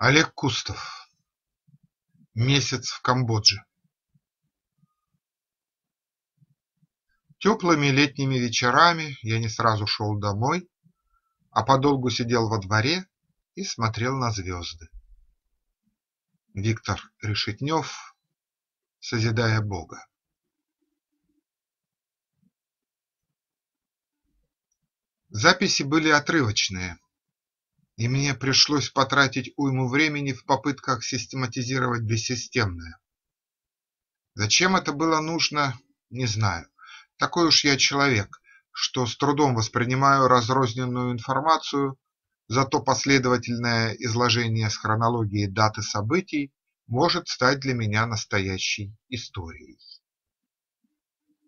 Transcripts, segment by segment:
Олег Кустов. Месяц в Камбодже. Теплыми летними вечерами я не сразу шел домой, а подолгу сидел во дворе и смотрел на звезды. Виктор Решетнёв, «Созидая Бога». Записи были отрывочные, и мне пришлось потратить уйму времени в попытках систематизировать бессистемное. Зачем это было нужно, не знаю. Такой уж я человек, что с трудом воспринимаю разрозненную информацию, зато последовательное изложение с хронологией даты событий может стать для меня настоящей историей.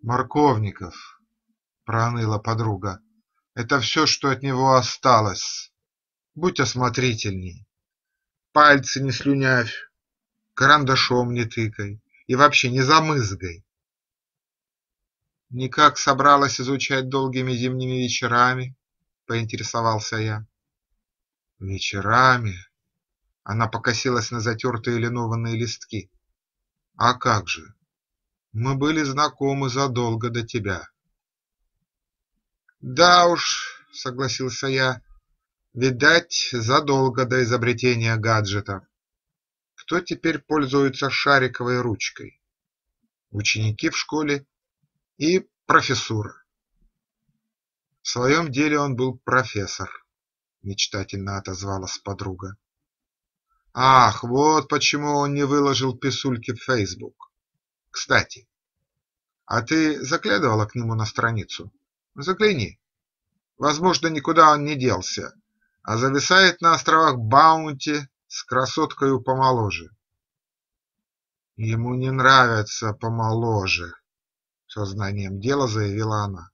«Марковников», – проныла подруга, – «это все, что от него осталось. Будь осмотрительней, пальцы не слюнявь, карандашом не тыкай и вообще не замызгай». «Никак собралась изучать долгими зимними вечерами?» – поинтересовался я. «Вечерами?» – она покосилась на затертые линованные листки. «А как же? Мы были знакомы задолго до тебя». «Да уж», – согласился я. Видать, задолго до изобретения гаджета. Кто теперь пользуется шариковой ручкой? Ученики в школе и профессура. В своем деле он был профессор, мечтательно отозвалась подруга. Ах, вот почему он не выложил писульки в Facebook. Кстати, а ты заглядывала к нему на страницу? Загляни. Возможно, никуда он не делся, а зависает на островах Баунти с красоткою помоложе. Ему не нравятся помоложе, сознанием дела заявила она.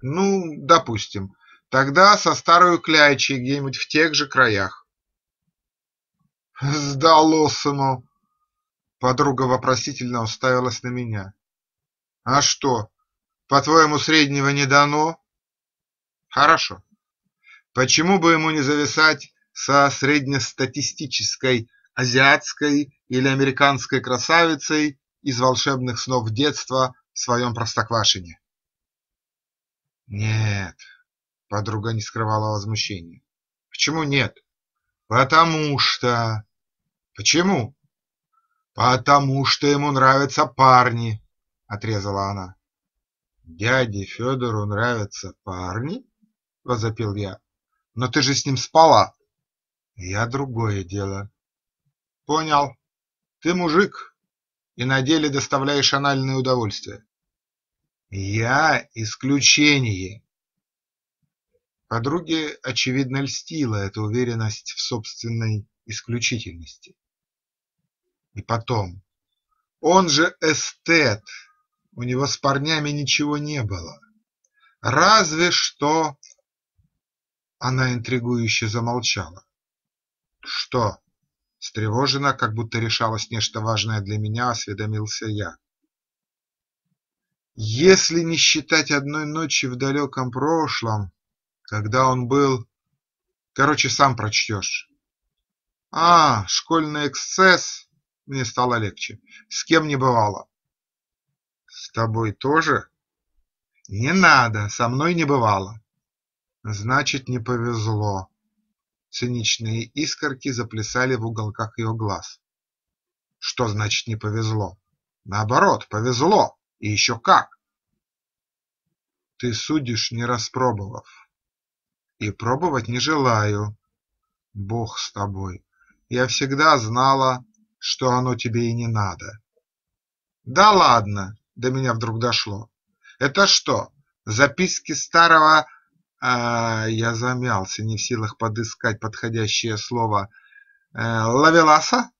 Ну, допустим, тогда со старой клячей где-нибудь в тех же краях. Сдалось ему. Подруга вопросительно уставилась на меня. А что, по-твоему, среднего не дано? Хорошо. Почему бы ему не зависать со среднестатистической азиатской или американской красавицей из волшебных снов детства в своем Простоквашине? Нет, подруга не скрывала возмущения. Почему нет? Потому что... Почему? Потому что ему нравятся парни, отрезала она. Дяде Федору нравятся парни? Возопил я. Но ты же с ним спала. Я другое дело. Понял. Ты мужик и на деле доставляешь анальное удовольствие. Я исключение. Подруге, очевидно, льстила эта уверенность в собственной исключительности. И потом. Он же эстет. У него с парнями ничего не было. Разве что... Она интригующе замолчала. «Что?» – встревоженно, как будто решалось нечто важное для меня, осведомился я. «Если не считать одной ночи в далеком прошлом, когда он был... Короче, сам прочтешь». «А, школьный эксцесс!» – мне стало легче. «С кем не бывало?» «С тобой тоже?» «Не надо, со мной не бывало». Значит, не повезло. Циничные искорки заплясали в уголках ее глаз. Что значит не повезло? Наоборот, повезло. И еще как. Ты судишь, не распробовав. И пробовать не желаю. Бог с тобой. Я всегда знала, что оно тебе и не надо. Да ладно, до меня вдруг дошло. Это что, записки старого... А я замялся, не в силах подыскать подходящее слово. Лавеласа?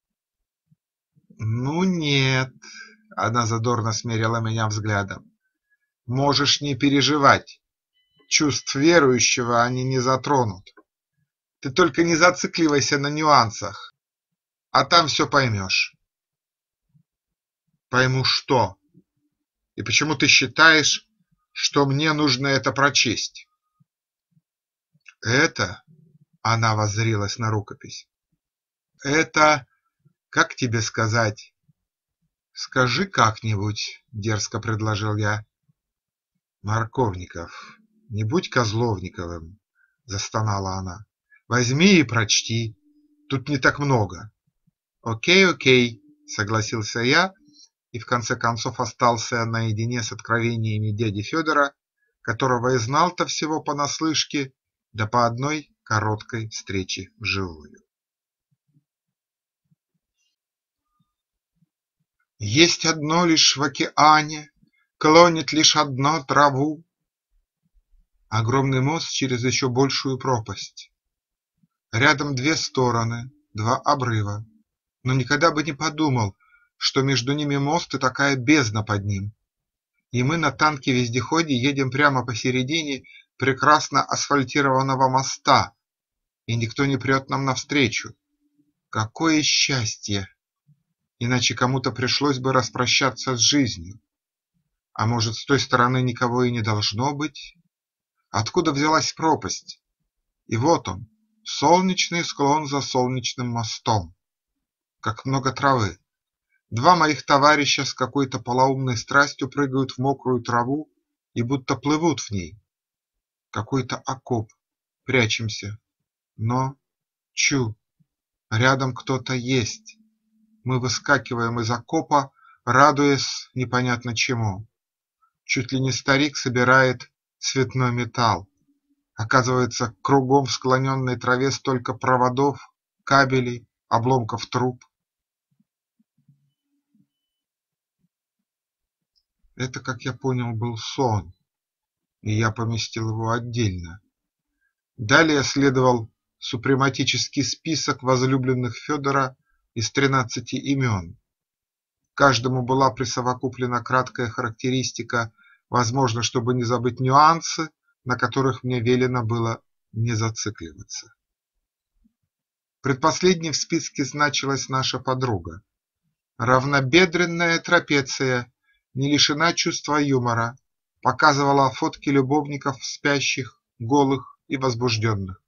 Ну нет, она задорно смерила меня взглядом. Можешь не переживать. Чувств верующего они не затронут. Ты только не зацикливайся на нюансах, а там все поймешь. Пойму что? И почему ты считаешь, что мне нужно это прочесть? Это, она воззрилась на рукопись, Это, как тебе сказать? Скажи как-нибудь, дерзко предложил я. Марковников, не будь Козловниковым, застонала она. Возьми и прочти, тут не так много. Окей, согласился я и в конце концов остался наедине с откровениями дяди Федора, которого и знал-то всего понаслышке, да по одной короткой встрече вживую. Есть одно лишь в океане, клонит лишь одно траву. Огромный мост через еще большую пропасть. Рядом две стороны, два обрыва, но никогда бы не подумал, что между ними мост и такая бездна под ним. И мы на танке-вездеходе едем прямо посередине прекрасно асфальтированного моста, и никто не прет нам навстречу. Какое счастье! Иначе кому-то пришлось бы распрощаться с жизнью. А может, с той стороны никого и не должно быть? Откуда взялась пропасть? И вот он, солнечный склон за солнечным мостом. Как много травы. Два моих товарища с какой-то полоумной страстью прыгают в мокрую траву и будто плывут в ней. Какой-то окоп. Прячемся. Но, чу, рядом кто-то есть. Мы выскакиваем из окопа, радуясь непонятно чему. Чуть ли не старик собирает цветной металл. Оказывается, кругом в склоненной траве столько проводов, кабелей, обломков труб. Это, как я понял, был сон, и я поместил его отдельно. Далее следовал супрематический список возлюбленных Федора из 13 имен. Каждому была присовокуплена краткая характеристика, возможно, чтобы не забыть нюансы, на которых мне велено было не зацикливаться. Предпоследней в списке значилась наша подруга. Равнобедренная трапеция, не лишена чувства юмора, показывала фотки любовников спящих, голых и возбужденных.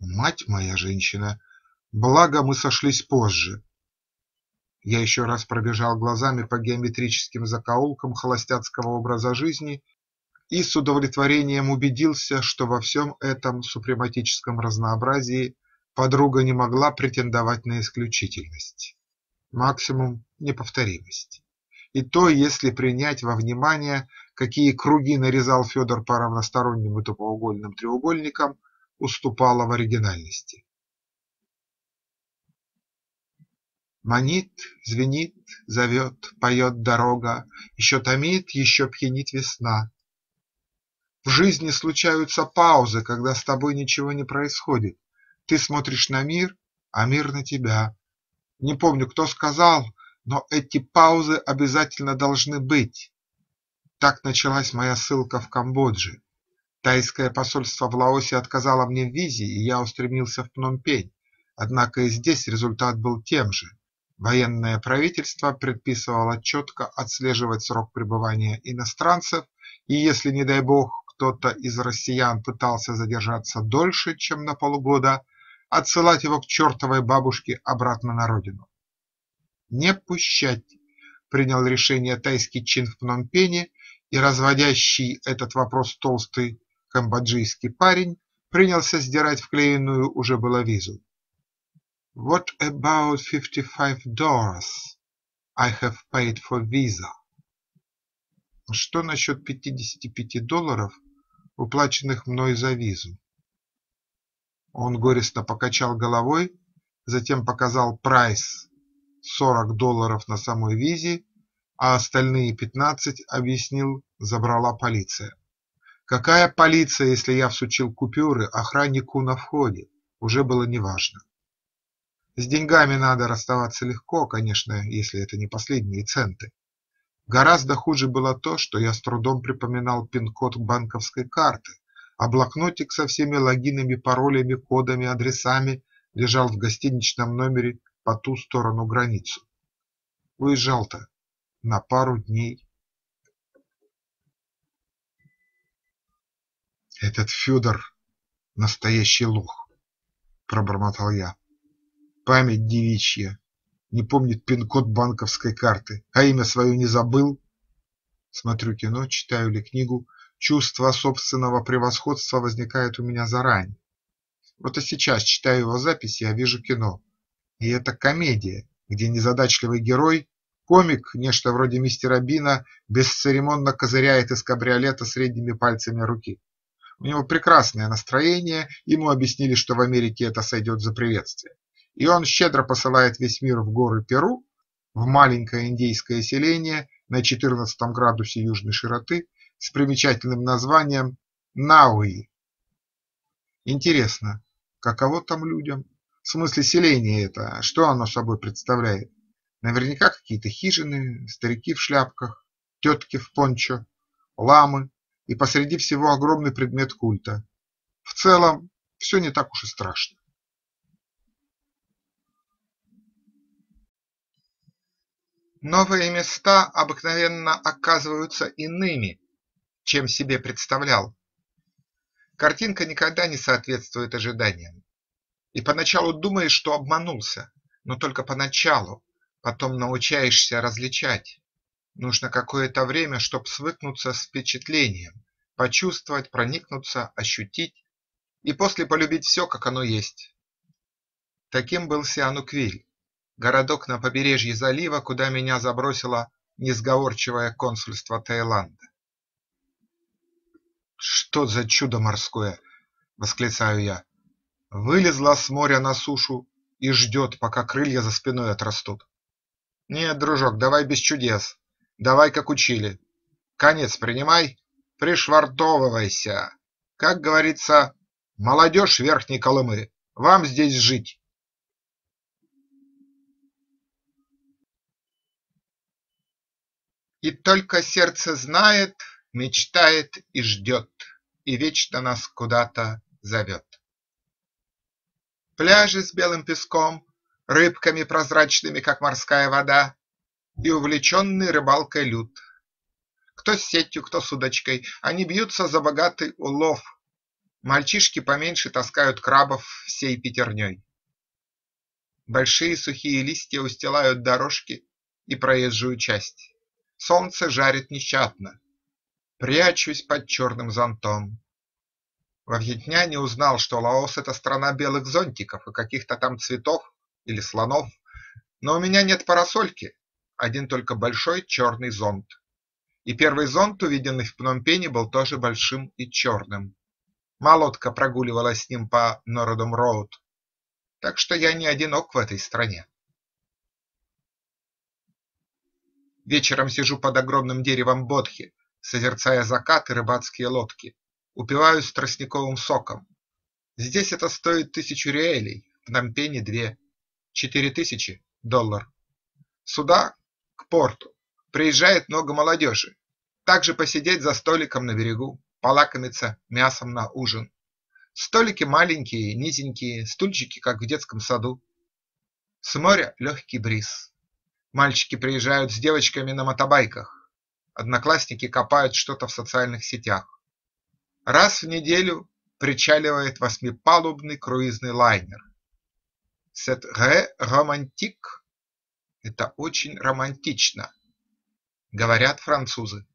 Мать моя женщина! Благо мы сошлись позже. Я еще раз пробежал глазами по геометрическим закоулкам холостяцкого образа жизни и с удовлетворением убедился, что во всем этом супрематическом разнообразии подруга не могла претендовать на исключительность, максимум неповторимость. И то, если принять во внимание, какие круги нарезал Федор по равносторонним и тупоугольным треугольникам, уступала в оригинальности. Манит, звенит, зовет, поет дорога, еще томит, еще пьянит весна. В жизни случаются паузы, когда с тобой ничего не происходит. Ты смотришь на мир, а мир на тебя. Не помню, кто сказал, но эти паузы обязательно должны быть. Так началась моя ссылка в Камбодже. Тайское посольство в Лаосе отказало мне в визе, и я устремился в Пном Пень. Однако и здесь результат был тем же. Военное правительство предписывало четко отслеживать срок пребывания иностранцев, и если, не дай бог, кто-то из россиян пытался задержаться дольше, чем на полгода, отсылать его к чертовой бабушке обратно на родину. «Не пущать», – принял решение тайский чин в Пномпене, и разводящий этот вопрос толстый камбоджийский парень принялся сдирать вклеенную уже было визу. What about $55 I have paid for visa? Что насчет $55, уплаченных мной за визу? Он горестно покачал головой, затем показал прайс $40 на самой визе, а остальные 15, объяснил, забрала полиция. Какая полиция, если я всучил купюры охраннику на входе? Уже было неважно. С деньгами надо расставаться легко, конечно, если это не последние центы. Гораздо хуже было то, что я с трудом припоминал пин-код банковской карты, а блокнотик со всеми логинами, паролями, кодами, адресами лежал в гостиничном номере по ту сторону границы. Уезжал-то на пару дней. Этот Федор – настоящий лох, пробормотал я. Память девичья. Не помнит пин-код банковской карты, а имя свое не забыл. Смотрю кино, читаю ли книгу. Чувство собственного превосходства возникает у меня заранее. Вот и сейчас читаю его записи, я вижу кино. И это комедия, где незадачливый герой, комик, нечто вроде мистера Бина, бесцеремонно козыряет из кабриолета средними пальцами руки. У него прекрасное настроение, ему объяснили, что в Америке это сойдет за приветствие. И он щедро посылает весь мир в горы Перу, в маленькое индейское селение на 14 градусе южной широты с примечательным названием Науи. Интересно, каково там людям? В смысле селение это, что оно собой представляет? Наверняка какие-то хижины, старики в шляпках, тетки в пончо, ламы и посреди всего огромный предмет культа. В целом, все не так уж и страшно. Новые места обыкновенно оказываются иными, чем себе представлял. Картинка никогда не соответствует ожиданиям. И поначалу думаешь, что обманулся, но только поначалу, потом научаешься различать. Нужно какое-то время, чтобы свыкнуться с впечатлением, почувствовать, проникнуться, ощутить и после полюбить все, как оно есть. Таким был Сиануквиль. Городок на побережье залива, куда меня забросило несговорчивое консульство Таиланда. «Что за чудо морское!» – восклицаю я. Вылезла с моря на сушу и ждет, пока крылья за спиной отрастут. «Нет, дружок, давай без чудес, давай как учили. Конец принимай, пришвартовывайся. Как говорится, молодежь Верхней Колымы, вам здесь жить». И только сердце знает, мечтает и ждет, и вечно нас куда-то зовет. Пляжи с белым песком, рыбками прозрачными, как морская вода, и увлеченный рыбалкой люд. Кто с сетью, кто с удочкой, они бьются за богатый улов. Мальчишки поменьше таскают крабов всей пятерней. Большие сухие листья устилают дорожки и проезжую часть. Солнце жарит нещадно. Прячусь под черным зонтом. Во Вьентьяне узнал, что Лаос – это страна белых зонтиков и каких-то там цветов или слонов. Но у меня нет парасольки, один только большой черный зонт. И первый зонт, увиденный в Пном Пене, был тоже большим и черным. Молодка прогуливалась с ним по Нородом-Роуд. Так что я не одинок в этой стране. Вечером сижу под огромным деревом бодхи, созерцая закат и рыбацкие лодки. Упиваюсь тростниковым соком. Здесь это стоит 1000 реэлей, в Пном Пене 2. 4000 доллар. Сюда, к порту, приезжает много молодежи. Также посидеть за столиком на берегу, полакомиться мясом на ужин. Столики маленькие, низенькие, стульчики, как в детском саду. С моря легкий бриз. Мальчики приезжают с девочками на мотобайках. Одноклассники копают что-то в социальных сетях. Раз в неделю причаливает 8-палубный круизный лайнер. «Сет ре романтик» – это очень романтично, говорят французы.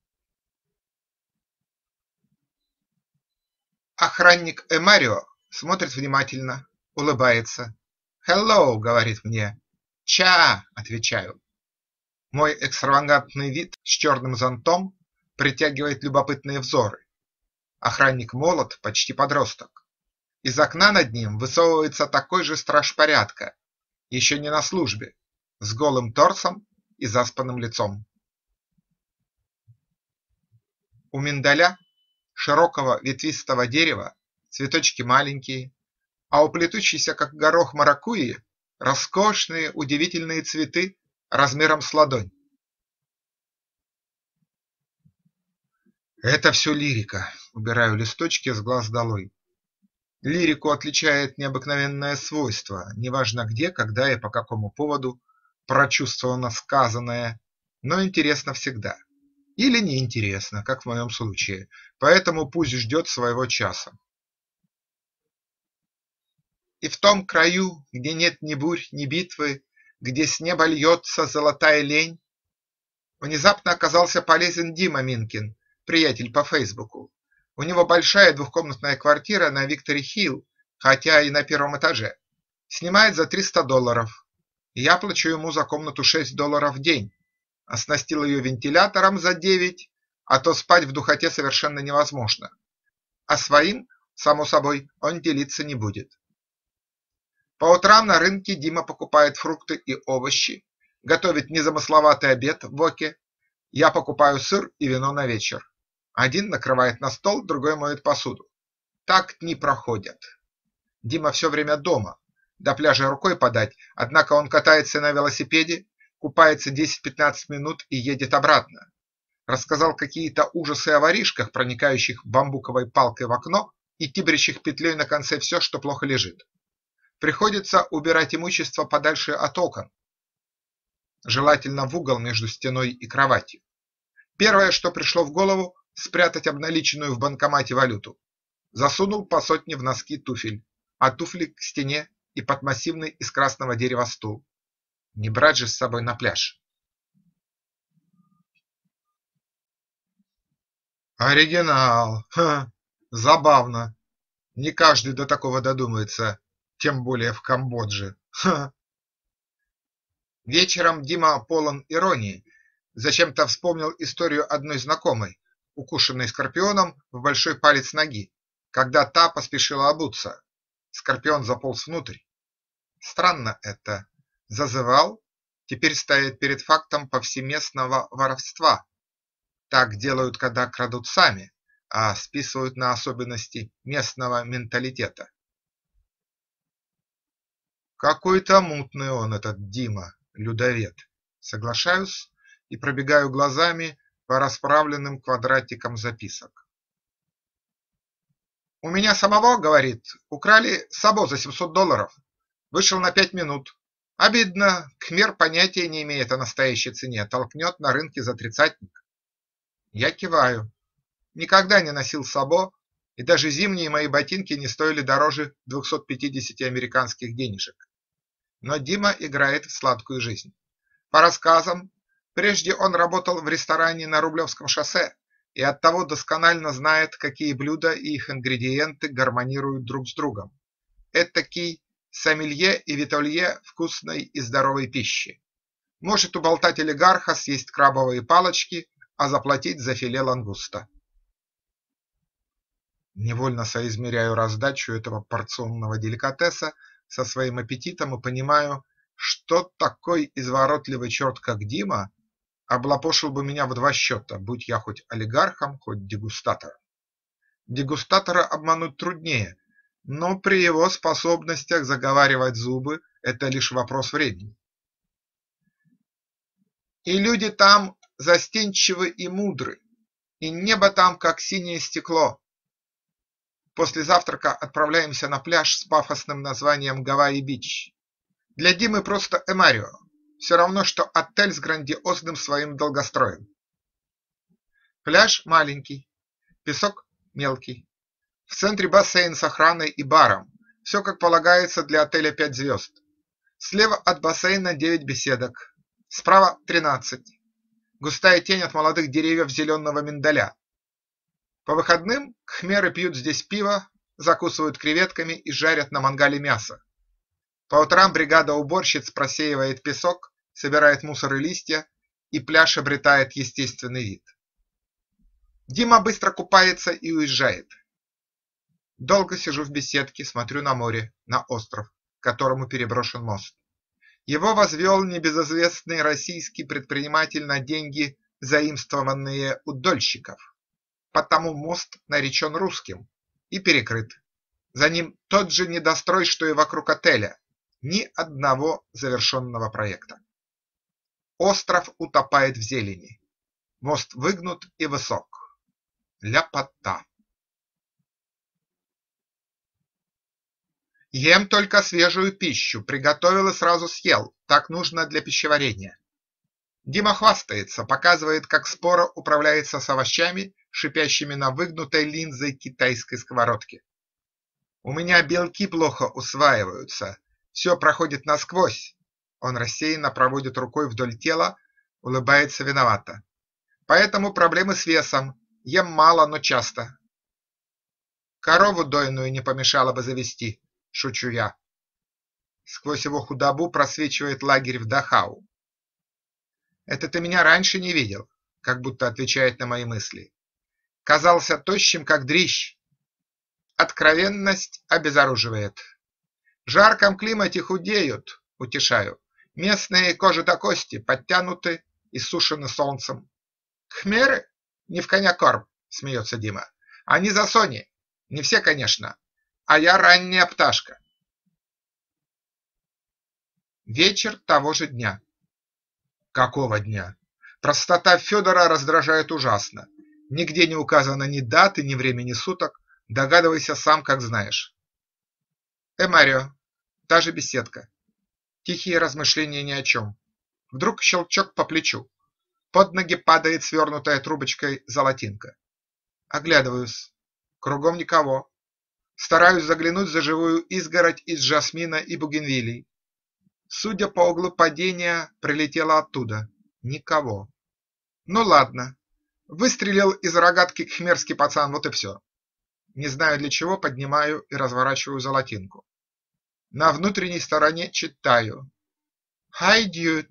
Охранник Эмарио смотрит внимательно, улыбается. «Хеллоу», – говорит мне. «Ча», – отвечаю. Мой экстравагантный вид с черным зонтом притягивает любопытные взоры. Охранник молод, почти подросток. Из окна над ним высовывается такой же страж порядка, еще не на службе, с голым торсом и заспанным лицом. У миндаля, широкого ветвистого дерева, цветочки маленькие, а у плетущейся, как горох маракуйи, роскошные удивительные цветы размером с ладонь. Это все лирика. Убираю листочки с глаз долой. Лирику отличает необыкновенное свойство. Неважно где, когда и по какому поводу прочувствовано сказанное, но интересно всегда. Или неинтересно, как в моем случае. Поэтому пусть ждет своего часа. И в том краю, где нет ни бурь, ни битвы, где с неба льется золотая лень, внезапно оказался полезен Дима Минкин, приятель по Фейсбуку. У него большая двухкомнатная квартира на Викторе Хилл, хотя и на первом этаже. Снимает за $300. Я плачу ему за комнату $6 в день. Оснастил ее вентилятором за 9, а то спать в духоте совершенно невозможно. А своим, само собой, он делиться не будет. По утрам на рынке Дима покупает фрукты и овощи, готовит незамысловатый обед в Оке. Я покупаю сыр и вино на вечер. Один накрывает на стол, другой моет посуду. Так дни проходят. Дима все время дома. До пляжа рукой подать, однако он катается на велосипеде, купается 10-15 минут и едет обратно. Рассказал какие-то ужасы о воришках, проникающих бамбуковой палкой в окно и тибрящих петлей на конце все, что плохо лежит. Приходится убирать имущество подальше от окон, желательно в угол между стеной и кроватью. Первое, что пришло в голову – спрятать обналиченную в банкомате валюту. Засунул по сотне в носки туфель, а туфли к стене и под массивный из красного дерева стул. Не брать же с собой на пляж. Оригинал. Ха, забавно. Не каждый до такого додумается, тем более в Камбодже. Ха. Вечером Дима полон иронии. Зачем-то вспомнил историю одной знакомой, укушенной скорпионом в большой палец ноги, когда та поспешила обуться. Скорпион заполз внутрь. Странно это. Зазывал, теперь стоит перед фактом повсеместного воровства. Так делают, когда крадут сами, а списывают на особенности местного менталитета. Какой-то мутный он, этот Дима, людовед. Соглашаюсь и пробегаю глазами по расправленным квадратикам записок. У меня самого, говорит, украли сабо за $700. Вышел на 5 минут. Обидно, кхмер понятия не имеет о настоящей цене, толкнет на рынке за $30. Я киваю. Никогда не носил сабо, и даже зимние мои ботинки не стоили дороже 250 американских денежек. Но Дима играет в сладкую жизнь. По рассказам, прежде он работал в ресторане на Рублевском шоссе и оттого досконально знает, какие блюда и их ингредиенты гармонируют друг с другом. Этакий сомелье и витолье вкусной и здоровой пищи. Может уболтать олигарха съесть крабовые палочки, а заплатить за филе лангуста. Невольно соизмеряю раздачу этого порционного деликатеса со своим аппетитом и понимаю, что такой изворотливый черт, как Дима, облапошил бы меня в 2 счета, будь я хоть олигархом, хоть дегустатором. Дегустатора обмануть труднее, но при его способностях заговаривать зубы – это лишь вопрос времени. И люди там застенчивы и мудры, и небо там, как синее стекло. После завтрака отправляемся на пляж с пафосным названием Гавайи Бич. Для Димы просто Эмарио, все равно, что отель с грандиозным своим долгостроем. Пляж маленький, песок мелкий. В центре бассейн с охраной и баром. Все как полагается для отеля 5 звезд. Слева от бассейна 9 беседок. Справа 13. Густая тень от молодых деревьев зеленого миндаля. По выходным кхмеры пьют здесь пиво, закусывают креветками и жарят на мангале мясо. По утрам бригада уборщиц просеивает песок, собирает мусор и листья, и пляж обретает естественный вид. Дима быстро купается и уезжает. Долго сижу в беседке, смотрю на море, на остров, к которому переброшен мост. Его возвел небезызвестный российский предприниматель на деньги, заимствованные у дольщиков. Потому мост наречен русским и перекрыт. За ним тот же недострой, что и вокруг отеля. Ни одного завершенного проекта. Остров утопает в зелени. Мост выгнут и высок. Ляпота. Ем только свежую пищу, приготовил и сразу съел, так нужно для пищеварения. Дима хвастается, показывает, как споро управляется с овощами, шипящими на выгнутой линзой китайской сковородки. У меня белки плохо усваиваются, все проходит насквозь. Он рассеянно проводит рукой вдоль тела, улыбается виновато. Поэтому проблемы с весом. Ем мало, но часто. Корову дойную не помешало бы завести, шучу я. Сквозь его худобу просвечивает лагерь в Дахау. Это ты меня раньше не видел, как будто отвечает на мои мысли. Казался тощим, как дрищ. Откровенность обезоруживает. В жарком климате худеют, утешаю. Местные кожи до кости подтянуты и сушены солнцем. Хмеры? Не в коня корм, смеется Дима. Они за сони. Не все, конечно. А я ранняя пташка. Вечер того же дня. Какого дня? Простота Федора раздражает ужасно. Нигде не указано ни даты, ни времени суток. Догадывайся сам, как знаешь. Эмарио. Та же беседка. Тихие размышления ни о чем. Вдруг щелчок по плечу. Под ноги падает свернутая трубочкой золотинка. Оглядываюсь. Кругом никого. Стараюсь заглянуть за живую изгородь из жасмина и бугенвилей. Судя по углу падения, прилетело оттуда. Никого. Ну ладно. Выстрелил из рогатки кхмерский пацан, вот и все. Не знаю для чего, поднимаю и разворачиваю золотинку. На внутренней стороне читаю. Hi dude,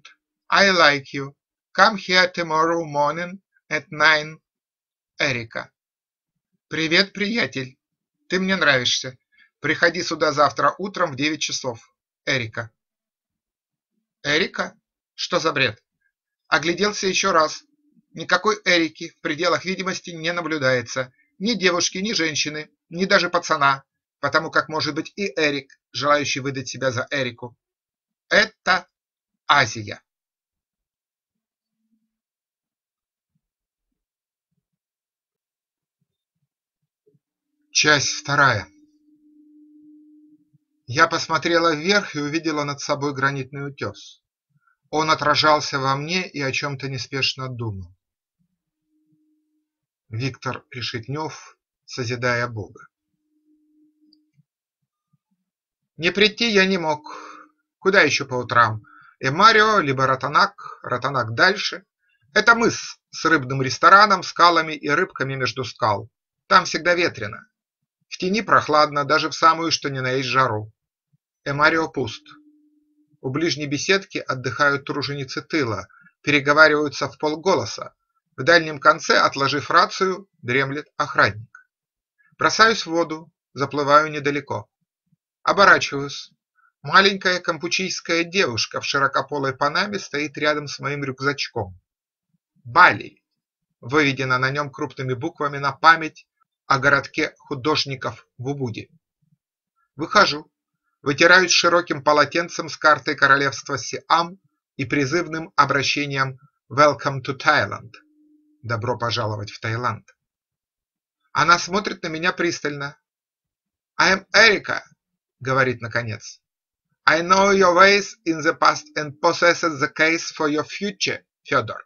I like you. Come here tomorrow morning at 9. Эрика. Привет, приятель. Ты мне нравишься. Приходи сюда завтра утром в 9 часов. Эрика. Эрика? Что за бред? Огляделся еще раз. Никакой Эрики в пределах видимости не наблюдается. Ни девушки, ни женщины, ни даже пацана, потому как может быть и Эрик, желающий выдать себя за Эрику. Это Азия. Часть вторая. Я посмотрела вверх и увидела над собой гранитный утес. Он отражался во мне и о чем-то неспешно думал. Виктор Решетнёв, созидая Бога. Не прийти я не мог. Куда еще по утрам? Эмарио, либо Ротанак, Ротанак дальше. Это мыс с рыбным рестораном, скалами и рыбками между скал. Там всегда ветрено. В тени прохладно, даже в самую, что ни на есть жару. Эмарио пуст. У ближней беседки отдыхают труженицы тыла, переговариваются в полголоса. В дальнем конце, отложив рацию, дремлет охранник. Бросаюсь в воду, заплываю недалеко. Оборачиваюсь. Маленькая кампучийская девушка в широкополой панаме стоит рядом с моим рюкзачком. Бали. Выведено на нем крупными буквами на память о городке художников в Убуде. Выхожу. Вытираюсь широким полотенцем с картой королевства Сиам и призывным обращением «Welcome to Thailand». Добро пожаловать в Таиланд. Она смотрит на меня пристально. I am Erika, говорит наконец. I know your ways in the past and possess the case for your future, Федор.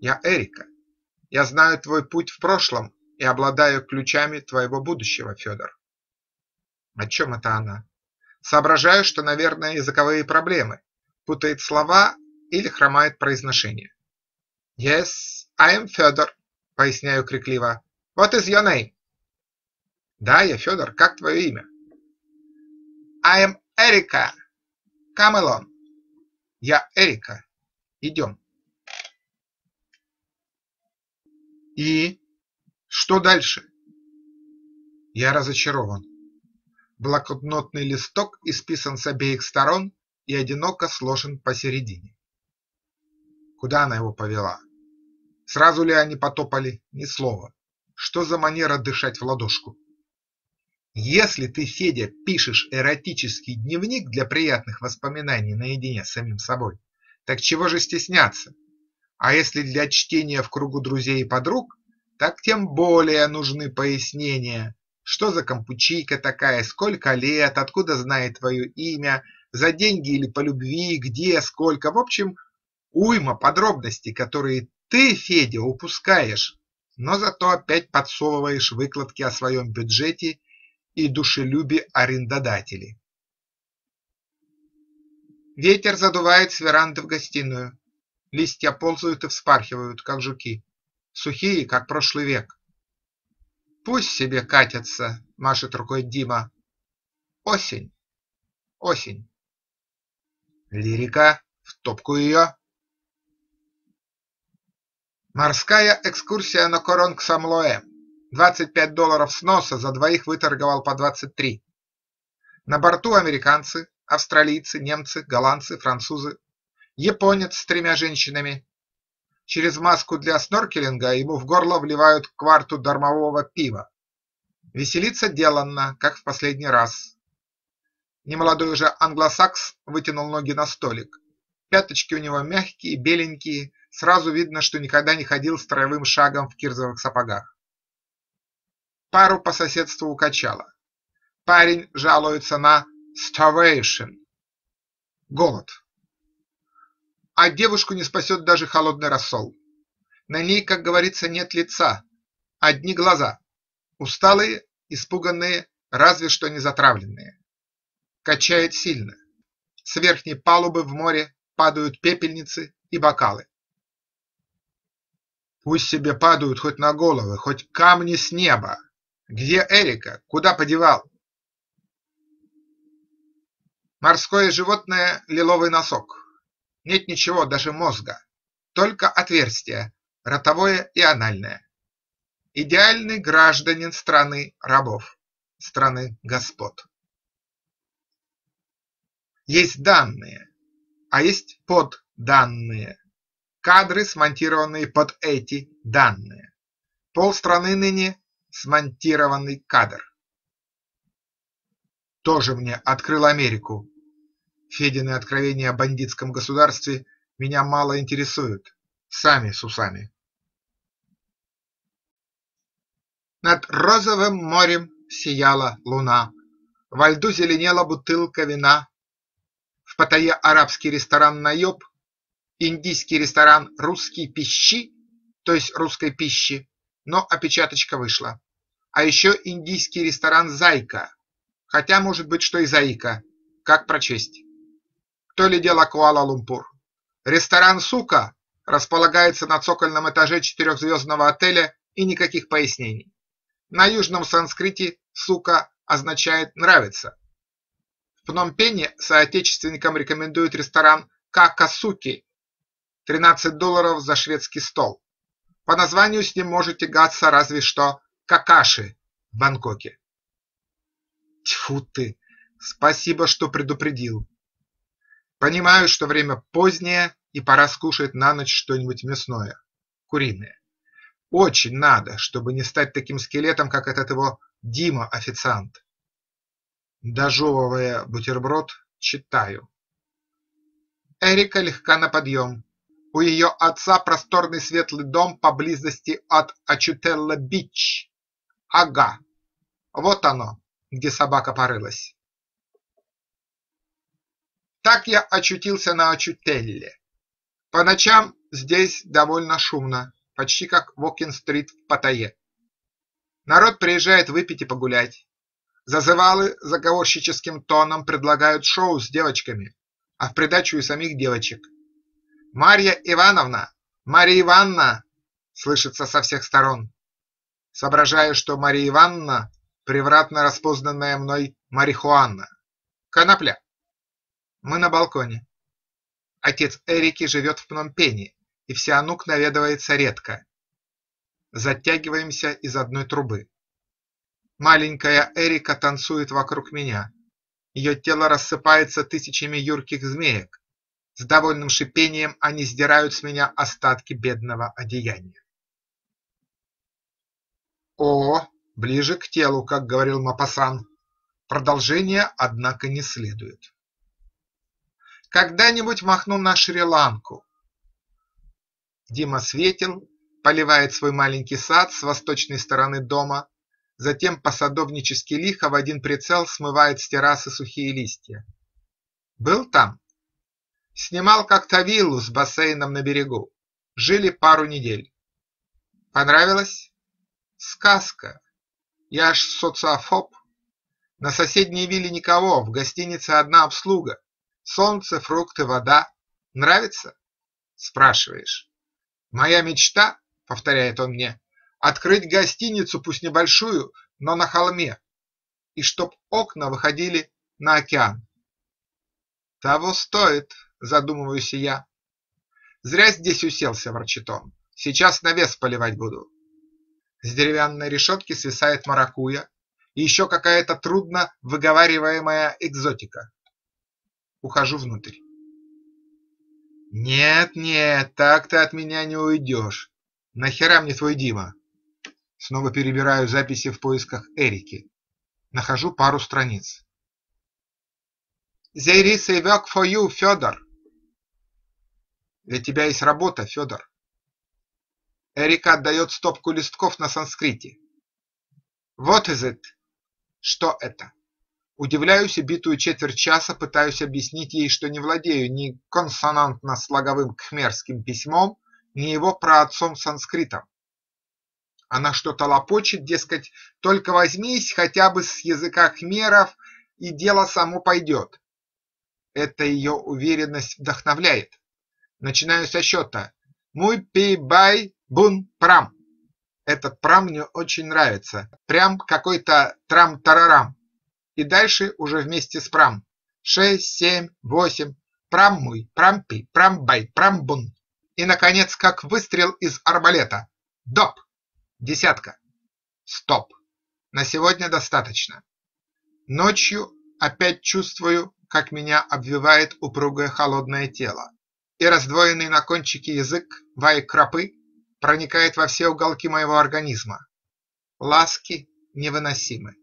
Я Эрика. Я знаю твой путь в прошлом и обладаю ключами твоего будущего, Федор. О чем это она? Соображаю, что, наверное, языковые проблемы. Путает слова или хромает произношение. Yes, I am Федор, поясняю крикливо. What is your name? Да, я Федор, как твое имя? I am Эрика. Come along. Я Эрика. Идем. И? Что дальше? Я разочарован. Блокнотный листок исписан с обеих сторон и одиноко сложен посередине. Куда она его повела? Сразу ли они потопали? Ни слова. Что за манера дышать в ладошку? Если ты, Федя, пишешь эротический дневник для приятных воспоминаний наедине с самим собой, так чего же стесняться? А если для чтения в кругу друзей и подруг, так тем более нужны пояснения. Что за кампучийка такая, сколько лет, откуда знает твое имя, за деньги или по любви, где, сколько, в общем... Уйма подробностей, которые ты, Федя, упускаешь, но зато опять подсовываешь выкладки о своем бюджете и душелюбе арендодатели. Ветер задувает с веранды в гостиную. Листья ползают и вспархивают, как жуки, сухие, как прошлый век. «Пусть себе катятся», – машет рукой Дима. «Осень! Осень!» Лирика, в топку ее! Морская экскурсия на Коронгсамлоэ. $25 с носа, за двоих выторговал по 23. На борту американцы, австралийцы, немцы, голландцы, французы. Японец с тремя женщинами. Через маску для сноркелинга ему в горло вливают кварту дармового пива. Веселиться деланно, как в последний раз. Немолодой уже англосакс вытянул ноги на столик. Пяточки у него мягкие, беленькие. Сразу видно, что никогда не ходил строевым шагом в кирзовых сапогах. Пару по соседству укачало. Парень жалуется на starvation – голод. А девушку не спасет даже холодный рассол. На ней, как говорится, нет лица, одни глаза. Усталые, испуганные, разве что не затравленные. Качает сильно. С верхней палубы в море падают пепельницы и бокалы. Пусть себе падают хоть на головы, хоть камни с неба. Где Эрика? Куда подевал? Морское животное – лиловый носок. Нет ничего, даже мозга. Только отверстия – ротовое и анальное. Идеальный гражданин страны рабов, страны господ. Есть данные, а есть подданные. Кадры, смонтированные под эти данные. Полстраны ныне смонтированный кадр. Тоже мне открыл Америку. Федины откровения о бандитском государстве меня мало интересуют. Сами с усами. Над розовым морем сияла луна. Во льду зеленела бутылка вина. В Паттайе арабский ресторан «Наеб», индийский ресторан русской пищи, то есть русской пищи, но опечаточка вышла. А еще индийский ресторан «Зайка», хотя может быть, что и «Заика», как прочесть. То ли дело Куала-Лумпур. Ресторан «Сука» располагается на цокольном этаже четырехзвездного отеля и никаких пояснений. На южном санскрите «Сука» означает «нравится». В Пном Пене соотечественникам рекомендуют ресторан «Какасуки». $13 за шведский стол. По названию с ним может тягаться разве что какаши в Бангкоке. Тьфу ты! Спасибо, что предупредил. Понимаю, что время позднее и пора скушать на ночь что-нибудь мясное, куриное. Очень надо, чтобы не стать таким скелетом, как этот его Дима-официант. Дожевывая бутерброд, читаю. Эрика легка на подъем. У ее отца просторный светлый дом поблизости от Ачутелла Бич. Ага, вот оно, где собака порылась. Так я очутился на Ачутелле. По ночам здесь довольно шумно, почти как в Уокинг-стрит в Паттайе. Народ приезжает выпить и погулять. Зазывалы заговорщическим тоном предлагают шоу с девочками, а в придачу и самих девочек. «Марья Ивановна! Марья Ивановна!» слышится со всех сторон. Соображаю, что Марья Ивановна – превратно распознанная мной марихуана. Конопля. Мы на балконе. Отец Эрики живет в Пном Пене, и Сианук наведывается редко. Затягиваемся из одной трубы. Маленькая Эрика танцует вокруг меня. Ее тело рассыпается тысячами юрких змеек. С довольным шипением они сдирают с меня остатки бедного одеяния. О, ближе к телу, как говорил Мопассан. Продолжение, однако, не следует. Когда-нибудь махну на Шри-Ланку. Дима светил, поливает свой маленький сад с восточной стороны дома. Затем посадовнически лихо в один прицел смывает с террасы сухие листья. Был там. Снимал как-то виллу с бассейном на берегу. Жили пару недель. Понравилось? Сказка. Я ж социофоб. На соседней вилле никого, в гостинице одна обслуга. Солнце, фрукты, вода. Нравится? Спрашиваешь. Моя мечта, повторяет он мне, открыть гостиницу, пусть небольшую, но на холме, и чтоб окна выходили на океан. Того стоит, задумываюсь я. Зря здесь уселся, ворчит он. Сейчас навес поливать буду. С деревянной решетки свисает маракуйя и еще какая-то трудно выговариваемая экзотика. Ухожу внутрь. Нет, нет, так ты от меня не уйдешь. Нахера мне твой Дима? Снова перебираю записи в поисках Эрики. Нахожу пару страниц. There is a work for you, Федор. Для тебя есть работа, Федор. Эрика отдает стопку листков на санскрите. What is it? Что это? Удивляюсь и битую четверть часа пытаюсь объяснить ей, что не владею ни консонантно-слоговым кхмерским письмом, ни его праотцом санскритом. Она что-то лопочет, дескать, только возьмись хотя бы с языка кхмеров, и дело само пойдет. Эта ее уверенность вдохновляет. Начинаю со счета. Муй пи бай бун прам. Этот прам мне очень нравится. Прям какой-то трам-тарарам. И дальше уже вместе с прам. 6, 7, 8. Прам муй, прам пи, прам бай, прам бун. И, наконец, как выстрел из арбалета. Доп. Десятка. Стоп. На сегодня достаточно. Ночью опять чувствую, как меня обвивает упругое холодное тело. И раздвоенный на кончике язык Ваек Кропы проникает во все уголки моего организма. Ласки невыносимы.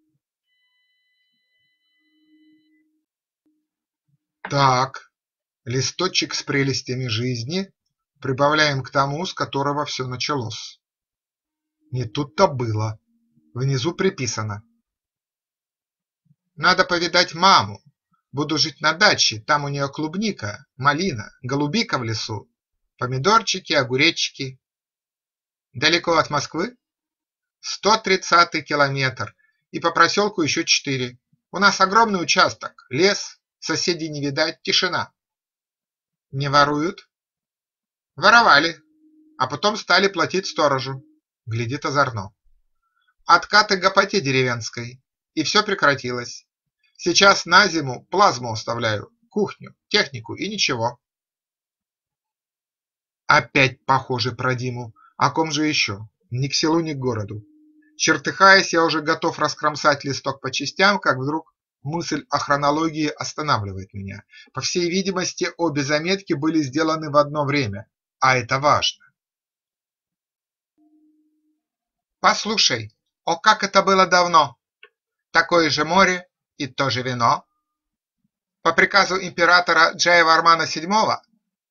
Так, листочек с прелестями жизни прибавляем к тому, с которого все началось. Не тут-то было. Внизу приписано. Надо повидать маму. Буду жить на даче, там у нее клубника, малина, голубика в лесу, помидорчики, огуречки. Далеко от Москвы? 130-й километр, и по проселку еще 4. У нас огромный участок, лес, соседей не видать, тишина. Не воруют? Воровали, а потом стали платить сторожу, глядит озорно. Откаты к гопоте деревенской, и все прекратилось. Сейчас на зиму плазму оставляю, кухню, технику и ничего. Опять похоже про Диму, о ком же еще, ни к селу, ни к городу. Чертыхаясь, я уже готов раскромсать листок по частям, как вдруг мысль о хронологии останавливает меня. По всей видимости, обе заметки были сделаны в одно время, а это важно. Послушай, о как это было давно! Такое же море и то же вино. По приказу императора Джаявармана VII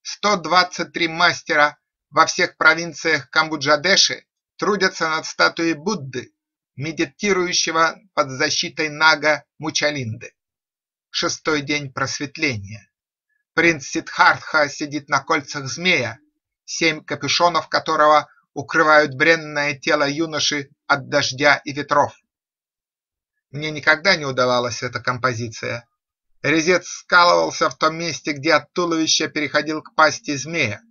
123 мастера во всех провинциях Камбуджадеши трудятся над статуей Будды, медитирующего под защитой Нага Мучалинды. 6-й день просветления. Принц Сиддхартха сидит на кольцах змея, 7 капюшонов которого укрывают бренное тело юноши от дождя и ветров. Мне никогда не удавалась эта композиция. Резец скалывался в том месте, где от туловища переходил к пасти змея.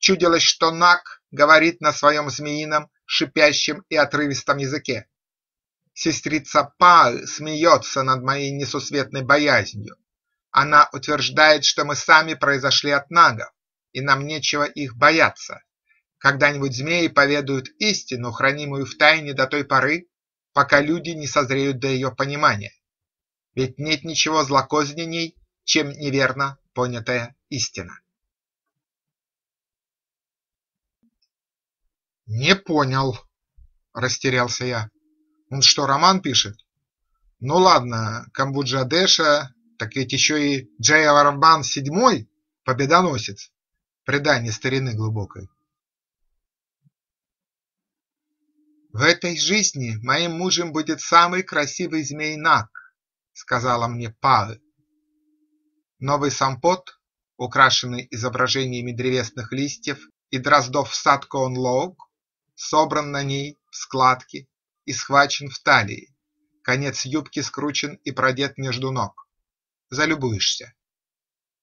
Чудилось, что Наг говорит на своем змеином, шипящем и отрывистом языке. Сестрица Паэль смеется над моей несусветной боязнью. Она утверждает, что мы сами произошли от нагов, и нам нечего их бояться. Когда-нибудь змеи поведают истину, хранимую в тайне до той поры, пока люди не созреют до ее понимания. Ведь нет ничего злокозненней, чем неверно понятая истина. Не понял, растерялся я. Он что, роман пишет? Ну ладно, Камбуджадеша, так ведь еще и Джаяварман VII, победоносец, предание старины глубокой. В этой жизни моим мужем будет самый красивый змей Наг, сказала мне Паэль. Новый Сампот, украшенный изображениями древесных листьев и дроздов Саткоонлоук, собран на ней в складки и схвачен в талии. конец юбки скручен и продет между ног. Залюбуешься.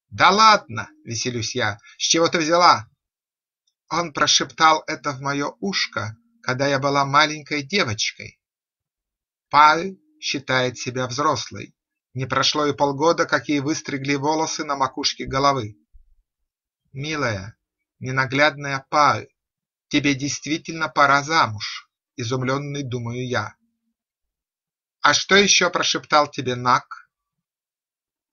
«Да ладно!» – веселюсь я. «С чего ты взяла?» Он прошептал это в мое ушко, когда я была маленькой девочкой. Паэль считает себя взрослой. Не прошло и полгода, как ей выстригли волосы на макушке головы. «Милая, ненаглядная Паэль, тебе действительно пора замуж», – изумленный думаю я. «А что еще прошептал тебе Наг?»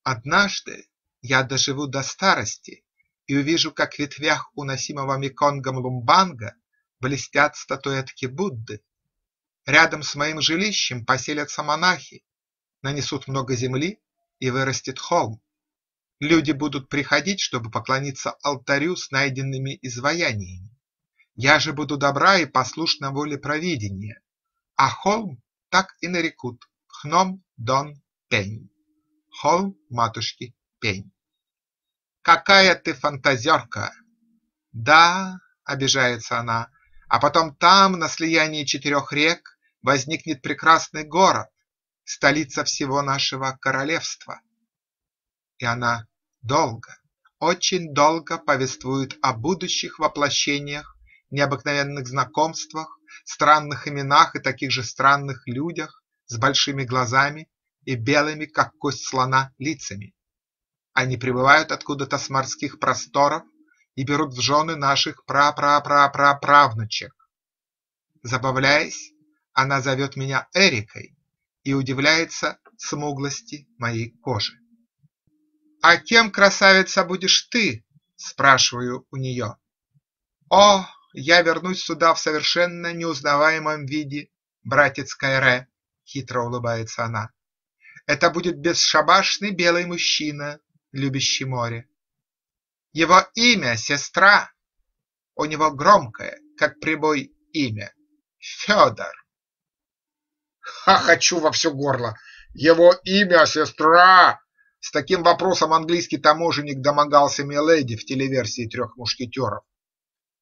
«Однажды я доживу до старости и увижу, как в ветвях уносимого Меконгом Лумбанга блестят статуэтки Будды. Рядом с моим жилищем поселятся монахи, нанесут много земли и вырастет холм. Люди будут приходить, чтобы поклониться алтарю с найденными изваяниями. Я же буду добра и послушна воле провидения, а холм так и нарекут Пхном Дон Пень. Холм матушки Пень». «Какая ты фантазерка!» «Да, — обижается она, — а потом там, на слиянии четырех рек, возникнет прекрасный город, столица всего нашего королевства». И она долго, очень долго повествует о будущих воплощениях, необыкновенных знакомствах, странных именах и таких же странных людях с большими глазами и белыми, как кость слона, лицами. Они прибывают откуда-то с морских просторов и берут в жены наших пра-пра-пра-пра-правнучек. Забавляясь, она зовет меня Эрикой и удивляется смуглости моей кожи. «А кем, красавица, будешь ты?» – спрашиваю у нее. «О, я вернусь сюда в совершенно неузнаваемом виде, братец Кайре», – хитро улыбается она. «Это будет бесшабашный белый мужчина, любящий море. Его имя — сестра. У него громкое, как прибой, имя — Федор». Хочу во все горло. «Его имя — сестра». С таким вопросом английский таможенник домогался миледи в телеверсии «Трех мушкетеров».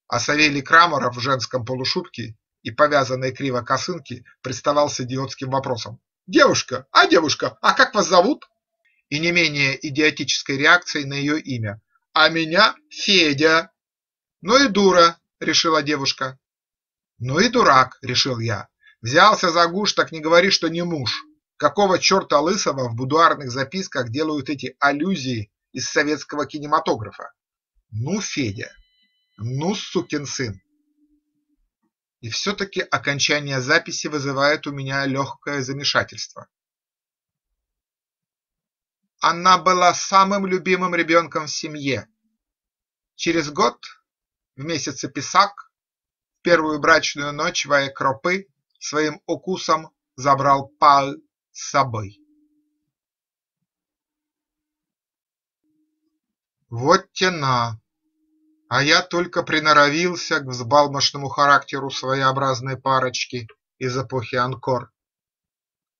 А Савелий Крамаров в женском полушубке и повязанной криво косынке приставал с идиотским вопросом: «Девушка, а девушка, а как вас зовут?» И не менее идиотической реакцией на ее имя: «А меня Федя». «Ну и дура», – решила девушка. «Ну и дурак», – решил я. «Взялся за гуж, так не говори, что не муж. Какого черта лысого в будуарных записках делают эти аллюзии из советского кинематографа? Ну, Федя, ну, сукин сын». И все-таки окончание записи вызывает у меня легкое замешательство. Она была самым любимым ребенком в семье. Через год, в месяце Писак, в первую брачную ночь Ваек Кропы своим укусом забрал Паэль с собой. Вот тяна! А я только приноровился к взбалмошному характеру своеобразной парочки из эпохи Ангкор.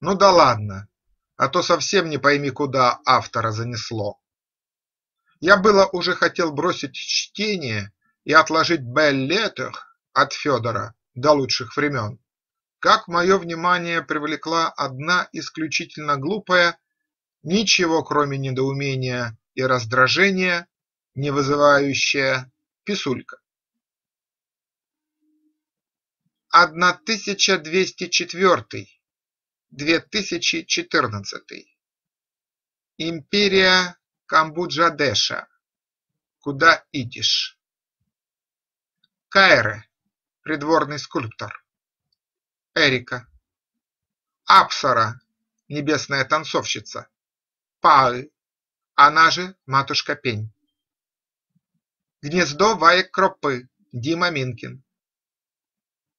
Ну да ладно! А то совсем не пойми, куда автора занесло. Я было уже хотел бросить чтение и отложить «Беллетер» от Федора до лучших времен, как мое внимание привлекла одна исключительно глупая, ничего кроме недоумения и раздражения не вызывающая писулька. 1204-й. 2014. Империя Камбуджадеша. Куда идешь? Кайре, придворный скульптор. Эрика. Апсара, небесная танцовщица. Паэль, она же матушка Пень. Гнездо Ваек Кропы, Дима Минкин.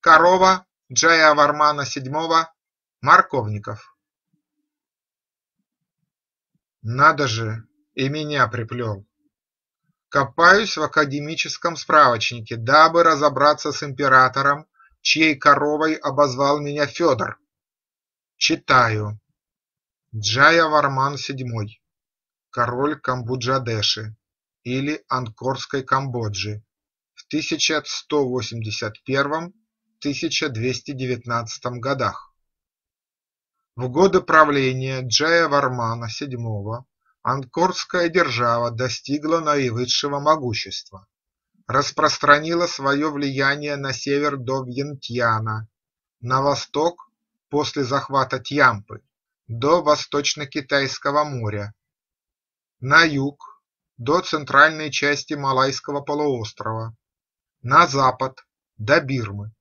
Корова Джаявармана VII, Марковников. Надо же, и меня приплел. Копаюсь в академическом справочнике, дабы разобраться с императором, чьей коровой обозвал меня Федор. Читаю. Джаяварман VII, король Камбуджадеши или Ангкорской Камбоджи, в 1181-1219 годах. В годы правления Джаявармана VII ангкорская держава достигла наивысшего могущества, распространила свое влияние на север до Вьентьяна, на восток после захвата Тьямпы до Восточно-Китайского моря, на юг до центральной части Малайского полуострова, на запад до Бирмы.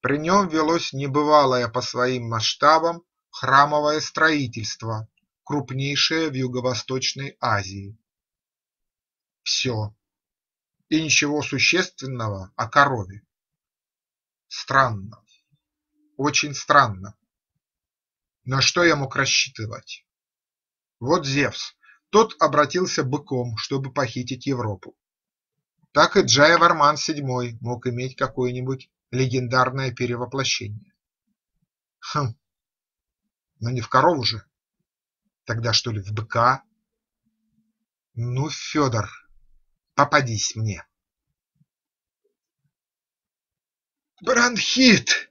При нем велось небывалое по своим масштабам храмовое строительство, крупнейшее в Юго-Восточной Азии. Все. И ничего существенного о корове. Странно. Очень странно. На что я мог рассчитывать? Вот Зевс. Тот обратился быком, чтобы похитить Европу. Так и Джаяварман VII мог иметь какое-нибудь легендарное перевоплощение. Хм. Но не в корову же. Тогда что ли в быка? Ну, Федор, попадись мне. Бронхит!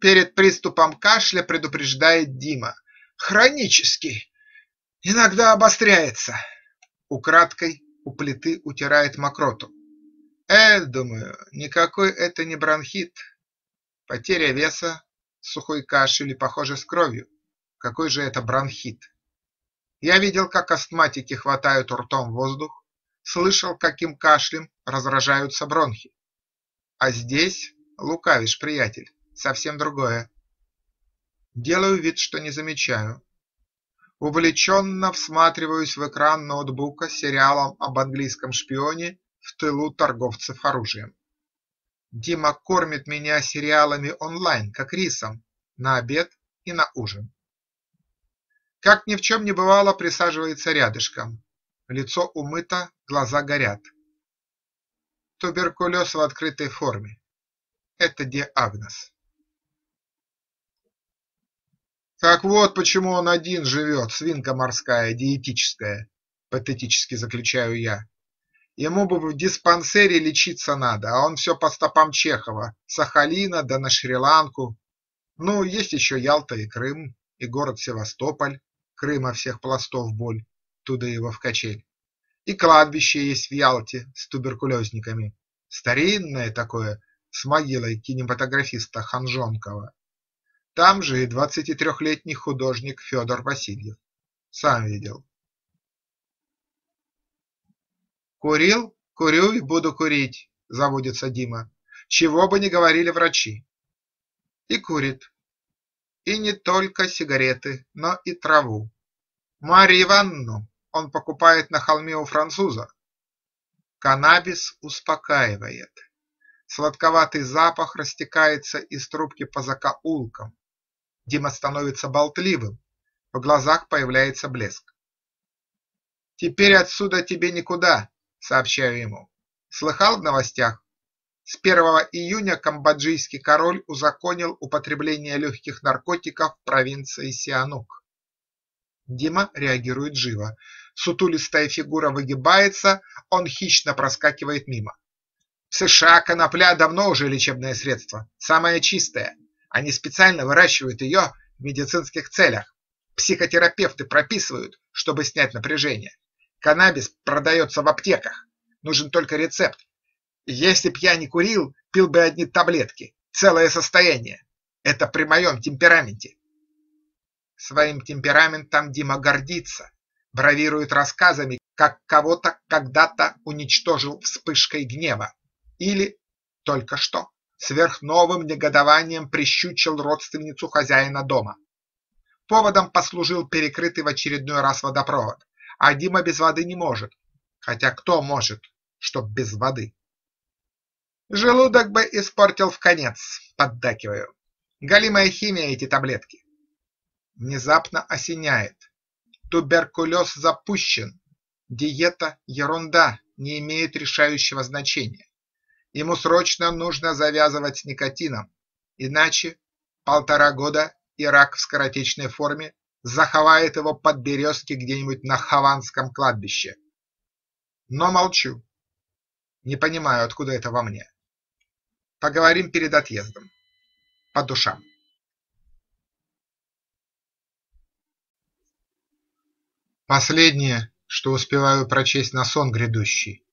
Перед приступом кашля предупреждает Дима. Хронический. Иногда обостряется. Украдкой у плиты утирает мокроту. Думаю, никакой это не бронхит. Потеря веса, сухой кашель и, похоже, с кровью. Какой же это бронхит? Я видел, как астматики хватают ртом воздух, слышал, каким кашлем разражаются бронхи. А здесь лукавишь, приятель, совсем другое. Делаю вид, что не замечаю. Увлеченно всматриваюсь в экран ноутбука с сериалом об английском шпионе в тылу торговцев оружием. Дима кормит меня сериалами онлайн, как рисом, на обед и на ужин. Как ни в чем не бывало, присаживается рядышком. Лицо умыто, глаза горят. Туберкулез в открытой форме. Это диагноз. Так вот, почему он один живет, свинка морская, диетическая, патетически заключаю я. Ему бы в диспансере лечиться надо, а он все по стопам Чехова, Сахалина да на Шри-Ланку. Ну, есть еще Ялта и Крым, и город Севастополь. Крыма всех пластов боль, туда его в качель. И кладбище есть в Ялте с туберкулезниками. Старинное такое, с могилой кинематографиста Ханжонкова. Там же и 23-летний художник Федор Васильев. Сам видел. Курил, курю и буду курить, заводится Дима. Чего бы ни говорили врачи. И курит. И не только сигареты, но и траву. Марью Ивановну он покупает на холме у француза. Каннабис успокаивает. Сладковатый запах растекается из трубки по закоулкам. Дима становится болтливым, в глазах появляется блеск. «Теперь отсюда тебе никуда», – сообщаю ему. «Слыхал в новостях? С 1 июня камбоджийский король узаконил употребление легких наркотиков в провинции Сианук». Дима реагирует живо. Сутулистая фигура выгибается, он хищно проскакивает мимо. В США конопля давно уже лечебное средство, самое чистое. Они специально выращивают ее в медицинских целях. Психотерапевты прописывают, чтобы снять напряжение. Каннабис продается в аптеках. Нужен только рецепт. Если б я не курил, пил бы одни таблетки. Целое состояние. Это при моем темпераменте. Своим темпераментом Дима гордится. Бравирует рассказами, как кого-то когда-то уничтожил вспышкой гнева. Или, только что, сверхновым негодованием прищучил родственницу хозяина дома. Поводом послужил перекрытый в очередной раз водопровод. А Дима без воды не может. Хотя кто может, чтоб без воды? Желудок бы испортил в конец, поддакиваю. Галимая химия эти таблетки. Внезапно осеняет. Туберкулез запущен. Диета – ерунда, не имеет решающего значения. Ему срочно нужно завязывать с никотином, иначе 1,5 года и рак в скоротечной форме заховает его под березки где-нибудь на Хованском кладбище. Но молчу. Не понимаю, откуда это во мне. Поговорим перед отъездом. По душам. Последнее, что успеваю прочесть на сон грядущий.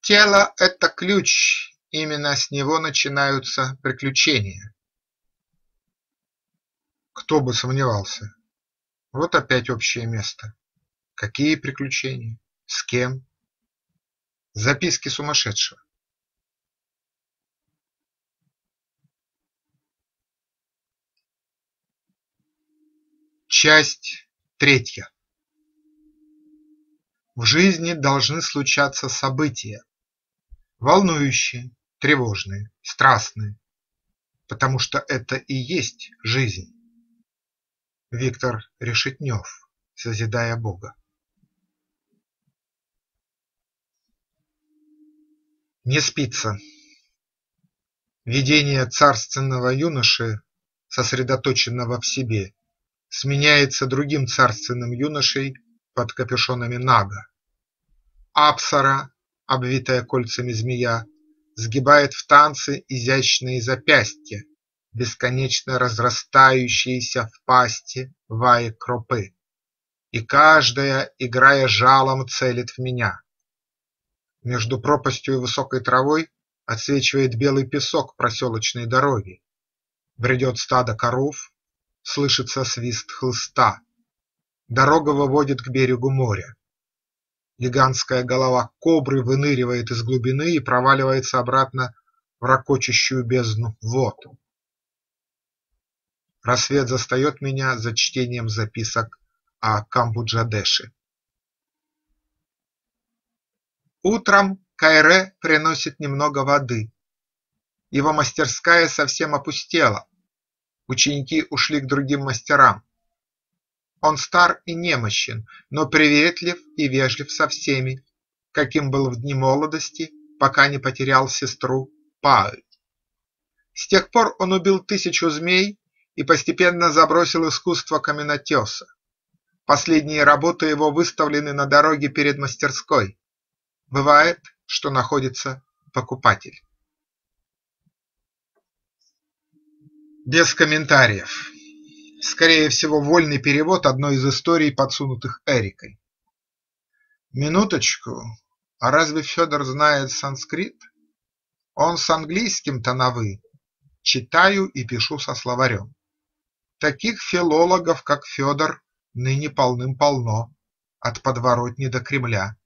Тело – это ключ, именно с него начинаются приключения. Кто бы сомневался. Вот опять общее место. Какие приключения? С кем? Записки сумасшедшего. Часть третья. В жизни должны случаться события, волнующие, тревожные, страстные, потому что это и есть жизнь. Виктор Решетнёв, созидая Бога. Не спится. Видение царственного юноши, сосредоточенного в себе, сменяется другим царственным юношей, под капюшонами Нага. Апсара, обвитая кольцами змея, сгибает в танце изящные запястья, бесконечно разрастающиеся в пасти Ваек Кропы, и каждая, играя жалом, целит в меня. Между пропастью и высокой травой отсвечивает белый песок проселочной дороги. Бредет стадо коров, слышится свист хлыста. Дорога выводит к берегу моря. Гигантская голова кобры выныривает из глубины и проваливается обратно в рокочущую бездну вод. Рассвет застает меня за чтением записок о Камбуджадеше. Утром Кайре приносит немного воды. Его мастерская совсем опустела. Ученики ушли к другим мастерам. Он стар и немощен, но приветлив и вежлив со всеми, каким был в дни молодости, пока не потерял сестру Паэль. С тех пор он убил 1000 змей и постепенно забросил искусство каменотеса. Последние работы его выставлены на дороге перед мастерской. Бывает, что находится покупатель. Без комментариев. Скорее всего, вольный перевод одной из историй, подсунутых Эрикой. Минуточку, а разве Федор знает санскрит? Он с английским-то на «вы». Читаю и пишу со словарем. Таких филологов, как Федор, ныне полным-полно, от подворотни до Кремля.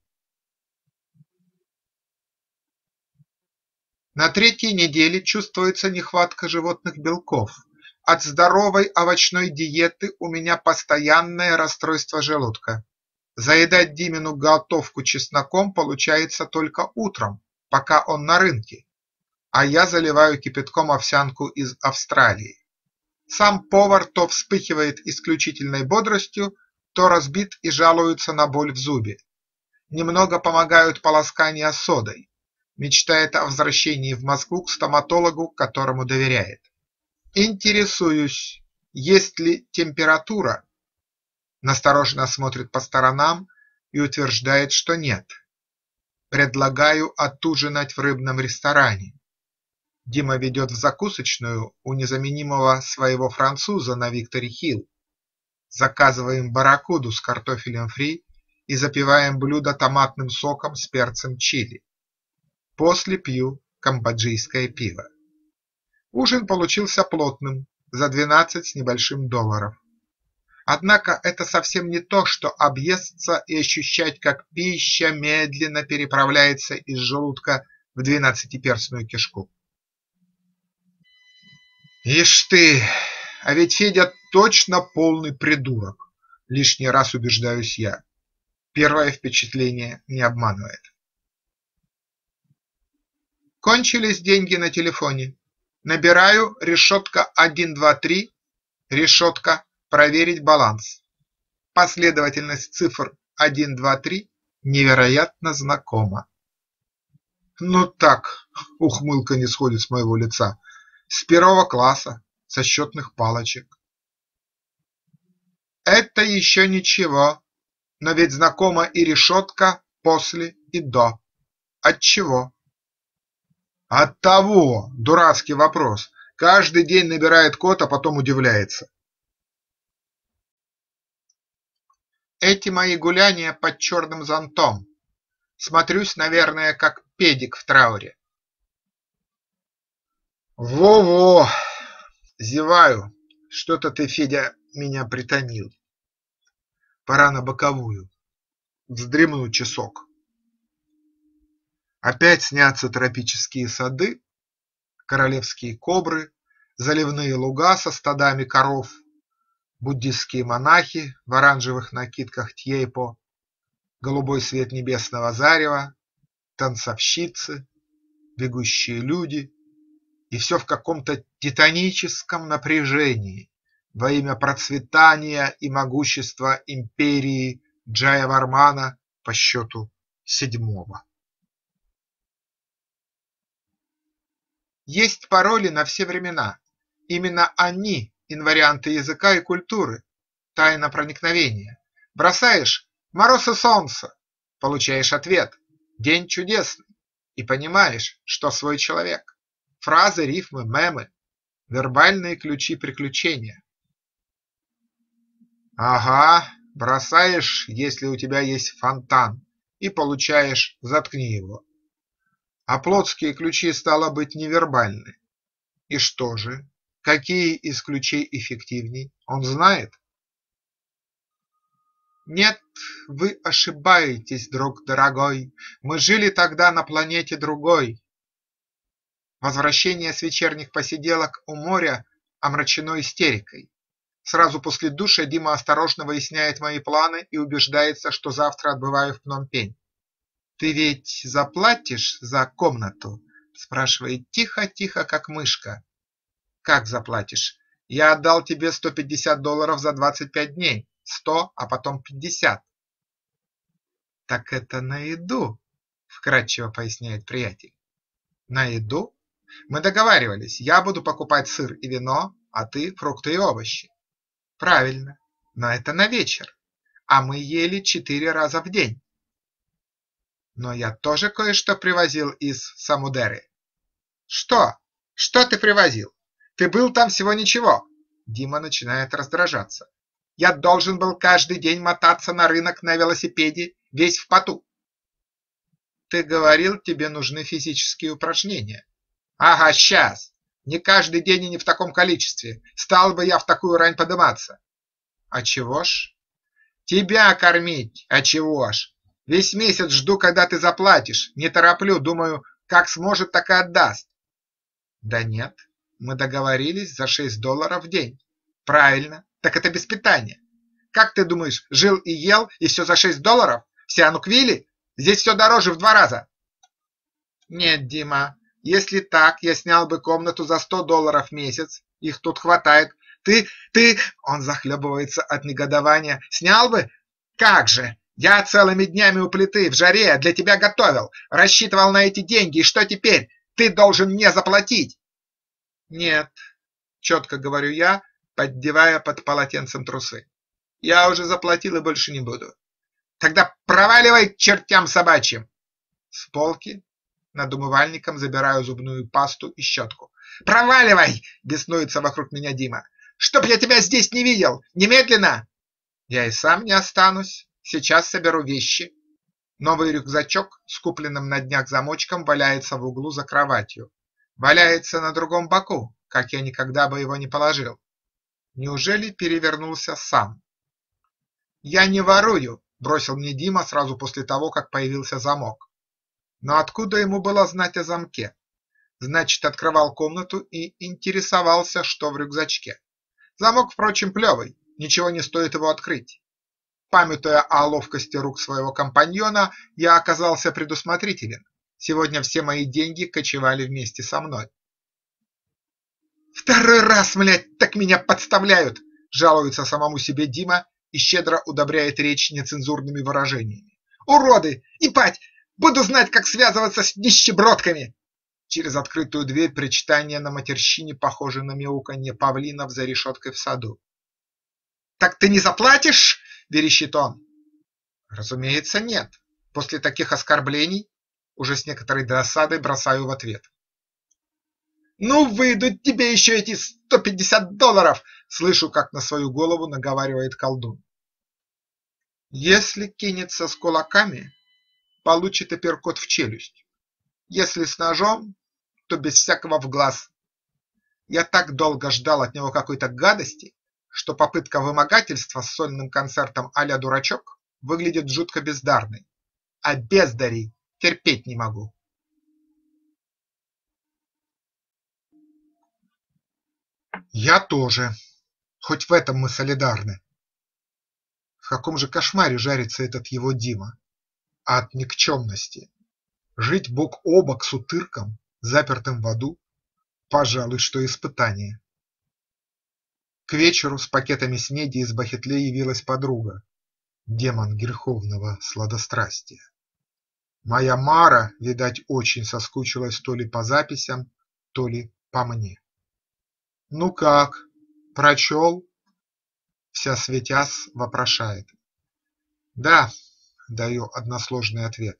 На третьей неделе чувствуется нехватка животных белков. От здоровой овощной диеты у меня постоянное расстройство желудка. Заедать Димину готовку чесноком получается только утром, пока он на рынке, а я заливаю кипятком овсянку из Австралии. Сам повар то вспыхивает исключительной бодростью, то разбит и жалуется на боль в зубе. Немного помогают полоскания содой. Мечтает о возвращении в Москву к стоматологу, которому доверяет. Интересуюсь, есть ли температура. Настороженно смотрит по сторонам и утверждает, что нет. Предлагаю отужинать в рыбном ресторане. Дима ведет в закусочную у незаменимого своего француза на Викторе Хилл. Заказываем барракуду с картофелем фри и запиваем блюдо томатным соком с перцем чили. После пью камбоджийское пиво. Ужин получился плотным, за 12 с небольшим долларов. Однако это совсем не то, что объесться и ощущать, как пища медленно переправляется из желудка в 12-перстную кишку. Ишь ты, а ведь Федя точно полный придурок, лишний раз убеждаюсь я. Первое впечатление не обманывает. Кончились деньги на телефоне. Набираю решетка 123, решетка проверить баланс. Последовательность цифр 123 невероятно знакома. Ну так, ухмылка не сходит с моего лица. С первого класса, со счетных палочек. Это еще ничего, но ведь знакома и решетка после и до. Отчего? От того, дурацкий вопрос, каждый день набирает код, а потом удивляется. Эти мои гуляния под черным зонтом. Смотрюсь, наверное, как педик в трауре. Во-во! Зеваю. Что-то ты, Федя, меня притомил. Пора на боковую. Вздремну часок. Опять снятся тропические сады, королевские кобры, заливные луга со стадами коров, буддистские монахи в оранжевых накидках тьейпо, голубой свет небесного зарева, танцовщицы, бегущие люди, и все в каком-то титаническом напряжении во имя процветания и могущества империи Джаявармана по счету 7. Есть пароли на все времена. Именно они – инварианты языка и культуры, тайна проникновения. Бросаешь «Мороз и солнце», получаешь ответ «День чудесный» и понимаешь, что свой человек. Фразы, рифмы, мемы, вербальные ключи приключения. Ага, бросаешь, если у тебя есть фонтан, и получаешь «Заткни его». А плотские ключи, стало быть, невербальны. И что же? Какие из ключей эффективней? Он знает? Нет, вы ошибаетесь, друг дорогой. Мы жили тогда на планете другой. Возвращение с вечерних посиделок у моря омрачено истерикой. Сразу после душа Дима осторожно выясняет мои планы и убеждается, что завтра отбываю в Пном Пень. «Ты ведь заплатишь за комнату?» – спрашивает тихо-тихо, как мышка. «Как заплатишь? Я отдал тебе $150 за 25 дней, 100, а потом 50». «Так это на еду», – вкратчиво поясняет приятель. «На еду? Мы договаривались, я буду покупать сыр и вино, а ты – фрукты и овощи». «Правильно, но это на вечер, а мы ели 4 раза в день». Но я тоже кое-что привозил из Самудеры. Что? Что ты привозил? Ты был там всего ничего. Дима начинает раздражаться. Я должен был каждый день мотаться на рынок на велосипеде, весь в поту. Ты говорил, тебе нужны физические упражнения. Ага, сейчас. Не каждый день и не в таком количестве. Стал бы я в такую рань подыматься. А чего ж? Тебя кормить, а чего ж? Весь месяц жду, когда ты заплатишь. Не тороплю, думаю, как сможет, так и отдаст. Да нет, мы договорились за $6 в день. Правильно, так это без питания. Как ты думаешь, жил и ел, и все за $6? В Сиануквиле? Здесь все дороже в 2 раза. Нет, Дима, если так, я снял бы комнату за $100 в месяц. Их тут хватает. Ты... Он захлебывается от негодования. Снял бы? Как же? Я целыми днями у плиты в жаре для тебя готовил, рассчитывал на эти деньги, и что теперь? Ты должен мне заплатить. Нет, четко говорю я, поддевая под полотенцем трусы. Я уже заплатил и больше не буду. Тогда проваливай к чертям собачьим. С полки над умывальником забираю зубную пасту и щетку. Проваливай, беснуется вокруг меня Дима. Чтоб я тебя здесь не видел, немедленно. Я и сам не останусь. Сейчас соберу вещи. Новый рюкзачок с купленным на днях замочком валяется в углу за кроватью. Валяется на другом боку, как я никогда бы его не положил. Неужели перевернулся сам? «Я не ворую», – бросил мне Дима сразу после того, как появился замок. Но откуда ему было знать о замке? Значит, открывал комнату и интересовался, что в рюкзачке. Замок, впрочем, плевый, ничего не стоит его открыть. Памятуя о ловкости рук своего компаньона, я оказался предусмотрителен. Сегодня все мои деньги кочевали вместе со мной. «Второй раз, млядь, так меня подставляют!» – жалуется самому себе Дима и щедро удобряет речь нецензурными выражениями. «Уроды! Ипать! Буду знать, как связываться с нищебродками!» Через открытую дверь причитания на матерщине похожи на мяуканье павлинов за решеткой в саду. «Так ты не заплатишь?» – верещит он. Разумеется, нет. После таких оскорблений уже с некоторой досадой бросаю в ответ. «Ну, выйдут тебе еще эти $150!» – слышу, как на свою голову наговаривает колдун. Если кинется с кулаками, получит апперкот в челюсть. Если с ножом, то без всякого в глаз. Я так долго ждал от него какой-то гадости, что попытка вымогательства с сольным концертом а-ля «Дурачок» выглядит жутко бездарной. А бездарей терпеть не могу. Я тоже. Хоть в этом мы солидарны. В каком же кошмаре жарится этот его Дима? А от никчемности. Жить бок о бок с утырком, запертым в аду, пожалуй, что испытание. К вечеру с пакетами снеди из Бахетле явилась подруга, демон греховного сладострастия. Моя Мара, видать, очень соскучилась то ли по записям, то ли по мне. «Ну как, прочел?» Вся светясь вопрошает. «Да», – даю односложный ответ.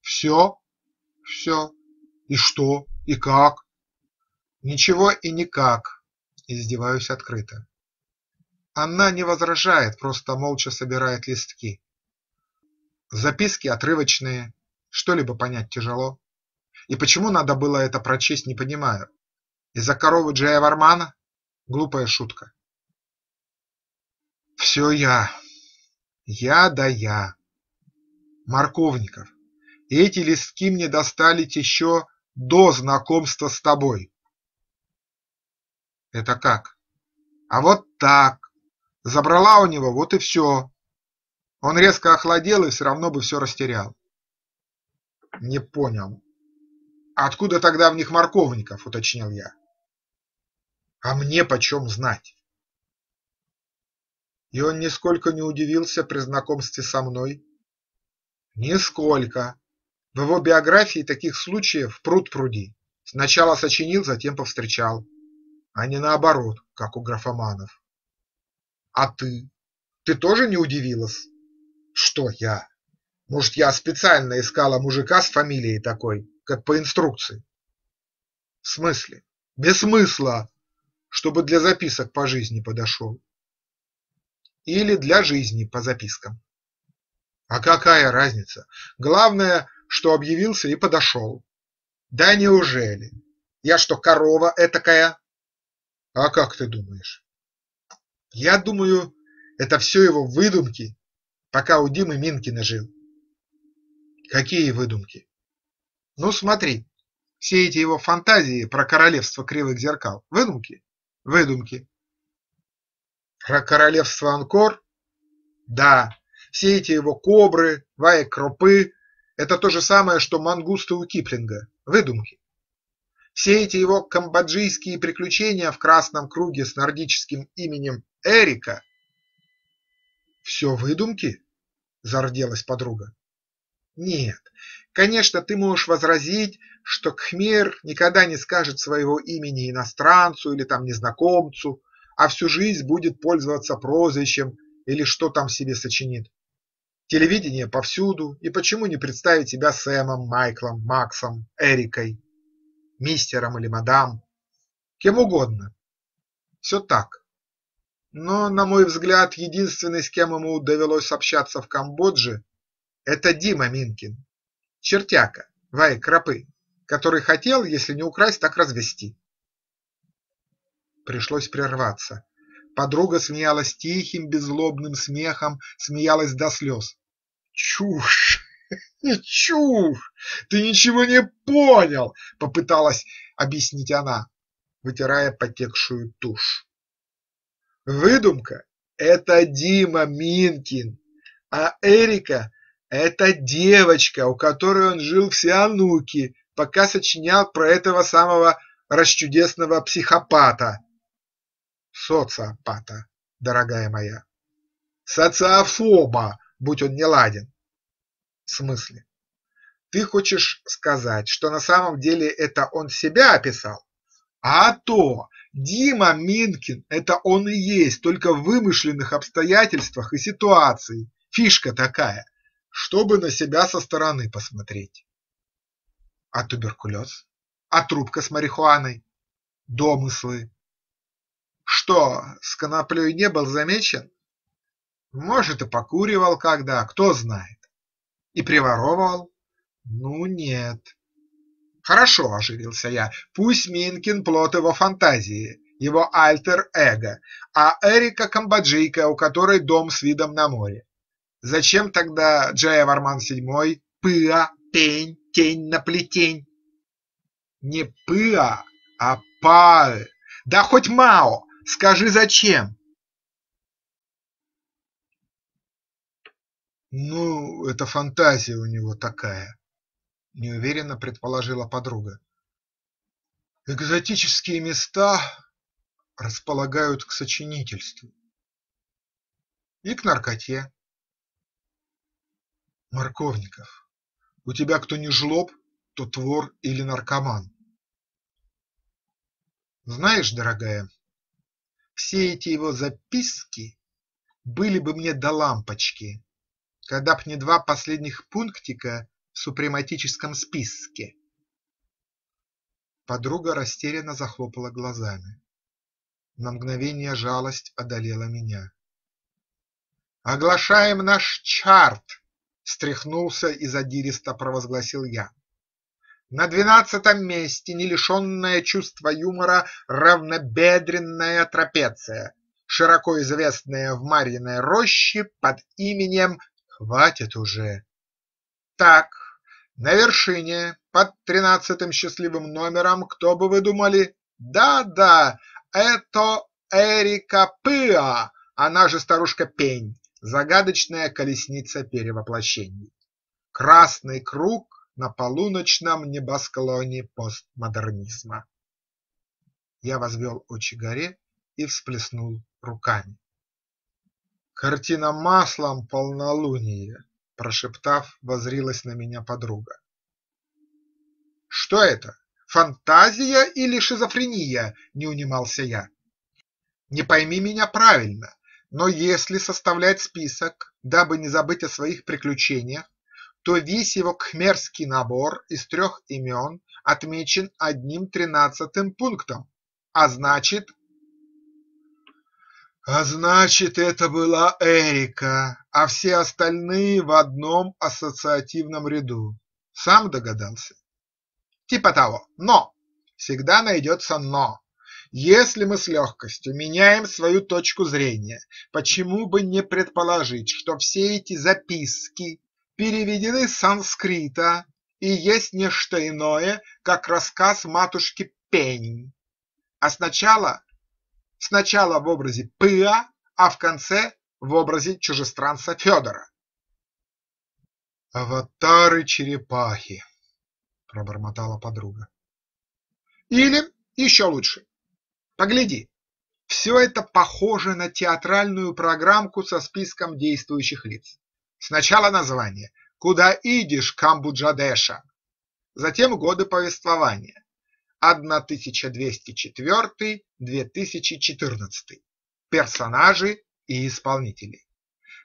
«Все? Все? И что? И как?» «Ничего и никак», – издеваюсь открыто. Она не возражает, просто молча собирает листки. Записки отрывочные, что-либо понять тяжело. И почему надо было это прочесть, не понимаю. Из-за коровы Джаявармана? Глупая шутка. Все я да я. Марковников, эти листки мне достались еще до знакомства с тобой. Это как? А вот так. Забрала у него, вот и все. Он резко охладел и все равно бы все растерял. Не понял. Откуда тогда в них Марковников, уточнил я. А мне почем знать? И он нисколько не удивился при знакомстве со мной. Нисколько. В его биографии таких случаев пруд-пруди. Сначала сочинил, затем повстречал. А не наоборот, как у графоманов. А ты? Ты тоже не удивилась? Что я? Может, я специально искала мужика с фамилией такой, как по инструкции? В смысле? Без смысла! Чтобы для записок по жизни подошел. Или для жизни по запискам. А какая разница? Главное, что объявился и подошел. Да неужели? Я что, корова этакая? А как ты думаешь? Я думаю, это все его выдумки, пока у Димы Минкина жил. Какие выдумки? Ну смотри, все эти его фантазии про королевство кривых зеркал – выдумки? Выдумки. Про королевство Ангкор? Да, все эти его кобры, Ваек Кропы – это то же самое, что мангусты у Киплинга – выдумки. Все эти его камбоджийские приключения в красном круге с нордическим именем Эрика – все выдумки? – зарделась подруга. Нет, конечно, ты можешь возразить, что кхмер никогда не скажет своего имени иностранцу или там незнакомцу, а всю жизнь будет пользоваться прозвищем или что там себе сочинит. Телевидение повсюду, и почему не представить себя Сэмом, Майклом, Максом, Эрикой, мистером или мадам, кем угодно. Все так. Но, на мой взгляд, единственный, с кем ему довелось общаться в Камбодже, это Дима Минкин, чертяка, Ваек Кропы, который хотел, если не украсть, так развести. Пришлось прерваться. Подруга смеялась тихим, беззлобным смехом, смеялась до слез. Чушь! Чушь! Ты ничего не понял! Попыталась объяснить она, вытирая потекшую тушь. Выдумка – это Дима Минкин, а Эрика – это девочка, у которой он жил в Сиануке, пока сочинял про этого самого расчудесного психопата. Социопата, дорогая моя. Социофоба, будь он неладен. В смысле? Ты хочешь сказать, что на самом деле это он себя описал? А то Дима Минкин – это он и есть, только в вымышленных обстоятельствах и ситуации. Фишка такая. Чтобы на себя со стороны посмотреть. А туберкулез? А трубка с марихуаной? Домыслы? Что, с коноплей не был замечен? Может, и покуривал когда, кто знает. И приворовывал? Ну, нет. Хорошо, оживился я, пусть Минкин плод его фантазии, его альтер-эго, а Эрика камбоджийка, у которой дом с видом на море. Зачем тогда Джаяварман VII пыа, пень, тень на плетень? Не пыа, а паэ. Да хоть мао, скажи зачем? Ну, это фантазия у него такая, неуверенно предположила подруга. Экзотические места располагают к сочинительству и к наркоте. Марковников, у тебя кто не жлоб, то твор или наркоман. Знаешь, дорогая, все эти его записки были бы мне до лампочки, когда б не два последних пунктика в супрематическом списке. Подруга растерянно захлопала глазами. На мгновение жалость одолела меня. «Оглашаем наш чарт!» – встряхнулся и задиристо провозгласил я. «На 12-м месте, не лишенная чувства юмора, равнобедренная трапеция, широко известная в Марьиной роще под именем «Хватит уже». Так, на вершине, под 13-м счастливым номером, кто бы вы думали? Да-да, это Эрика Пыа, она же старушка Пень. Загадочная колесница перевоплощений. Красный круг на полуночном небосклоне постмодернизма. Я возвел очи горе и всплеснул руками. Картина маслом полнолуние, прошептав, воззрилась на меня подруга. Что это? Фантазия или шизофрения? Не унимался я. Не пойми меня правильно. Но если составлять список, дабы не забыть о своих приключениях, то весь его кхмерский набор из 3 имен отмечен одним 13-м пунктом. А значит, это была Эрика, а все остальные в одном ассоциативном ряду. Сам догадался? Типа того. Но! Всегда найдется но. Если мы с легкостью меняем свою точку зрения, почему бы не предположить, что все эти записки переведены с санскрита и есть не что иное, как рассказ матушки Пень, а сначала в образе Пыа, а в конце в образе чужестранца Федора. «Аватары черепахи», – пробормотала подруга. «Или еще лучше. Погляди, все это похоже на театральную программку со списком действующих лиц. Сначала название «Куда идешь, Камбуджадеша?», затем годы повествования 1204-2014, персонажи и исполнители.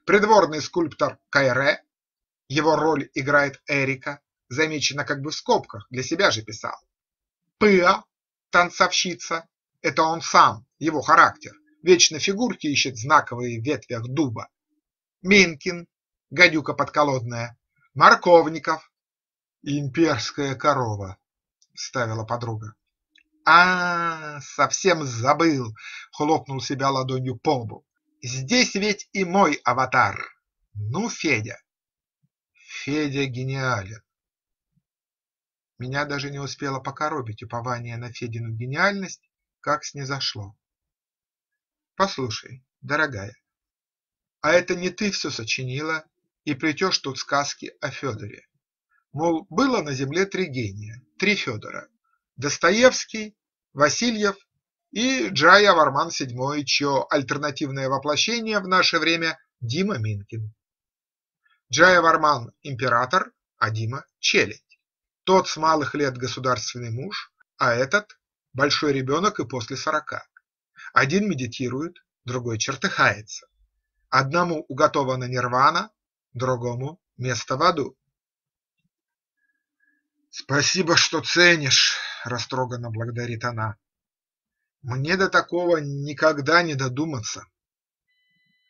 Придворный скульптор Кайре, его роль играет Эрика, замечено как бы в скобках, для себя же писал. Пыа, танцовщица. Это он сам, его характер. Вечно фигурки ищет знаковые в ветвях дуба. Минкин, гадюка подколодная. Марковников. Имперская корова, вставила подруга. А, совсем забыл, хлопнул себя ладонью по лбу. Здесь ведь и мой аватар. Ну, Федя. Федя гениален. Меня даже не успело покоробить упование на Федину гениальность, как снизошло. Послушай, дорогая, а это не ты все сочинила и плетешь тут сказки о Федоре? Мол, было на земле 3 гения, 3 Федора: Достоевский, Васильев и Джаяварман VII, чье альтернативное воплощение в наше время Дима Минкин. Джаяварман – император, а Дима – челядь. Тот с малых лет государственный муж, а этот – большой ребенок и после 40. Один медитирует, другой чертыхается. Одному уготована нирвана, другому место в аду. «Спасибо, что ценишь», – растроганно благодарит она. «Мне до такого никогда не додуматься».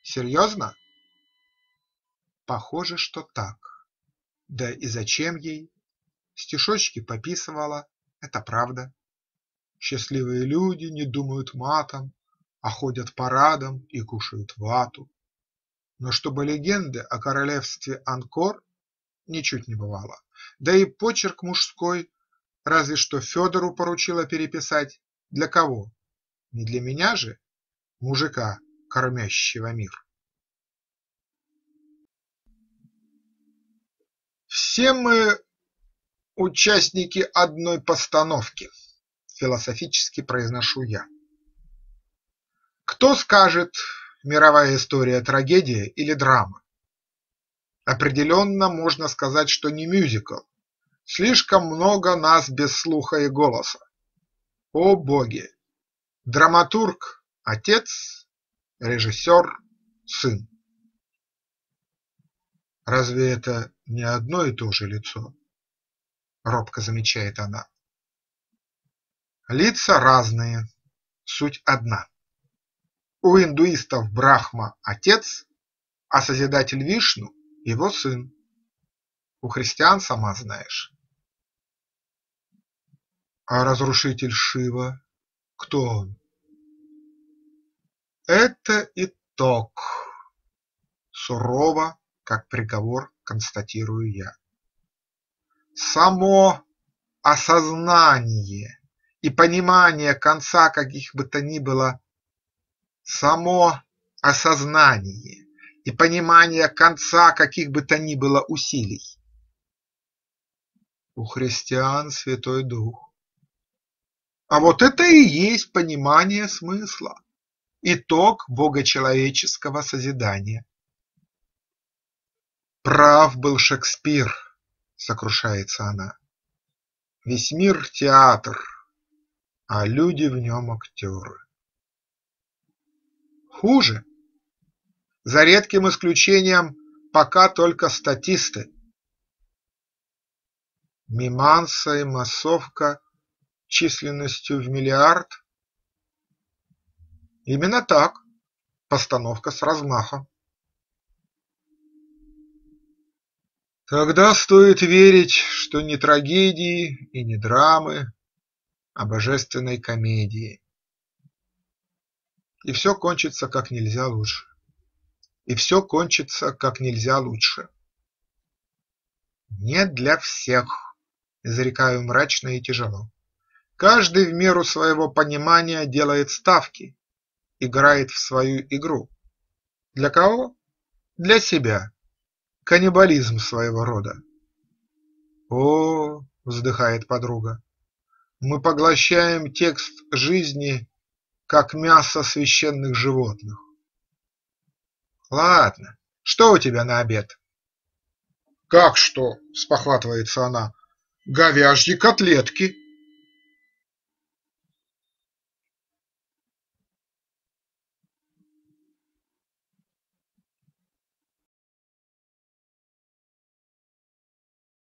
«Серьезно? Похоже, что так. Да и зачем ей? Стишочки пописывала, это правда. Счастливые люди не думают матом, а ходят парадом и кушают вату. Но чтобы легенды о королевстве Ангкор ничуть не бывало. Да и почерк мужской, разве что Федору поручила переписать. Для кого? Не для меня же, мужика, кормящего мир. Все мы участники одной постановки, философически произношу я. Кто скажет, мировая история трагедия или драма? Определенно можно сказать, что не мюзикл. Слишком много нас без слуха и голоса. О боги! Драматург – отец, режиссер – сын. Разве это не одно и то же лицо? Робко замечает она. Лица разные, суть одна. У индуистов Брахма – отец, а Созидатель Вишну – его сын. У христиан сама знаешь. А разрушитель Шива? Кто он? Это итог. Сурово, как приговор, констатирую я. Само осознание и понимание конца каких бы то ни было, усилий. У христиан Святой Дух. А вот это и есть понимание смысла, итог богочеловеческого созидания. Прав был Шекспир, сокрушается она. Весь мир – театр, а люди в нем – актеры. Хуже. За редким исключением пока только статисты. Миманса и массовка численностью в миллиард? Именно так. Постановка с размахом. Тогда стоит верить, что не трагедии и не драмы, а божественной комедии. И все кончится как нельзя лучше. Не для всех, изрекаю мрачно и тяжело. Каждый в меру своего понимания делает ставки, играет в свою игру. Для кого? Для себя. Каннибализм своего рода. О, вздыхает подруга, мы поглощаем текст жизни, как мясо священных животных. Ладно, что у тебя на обед? Как что? Спохватывается она. Говяжьи котлетки.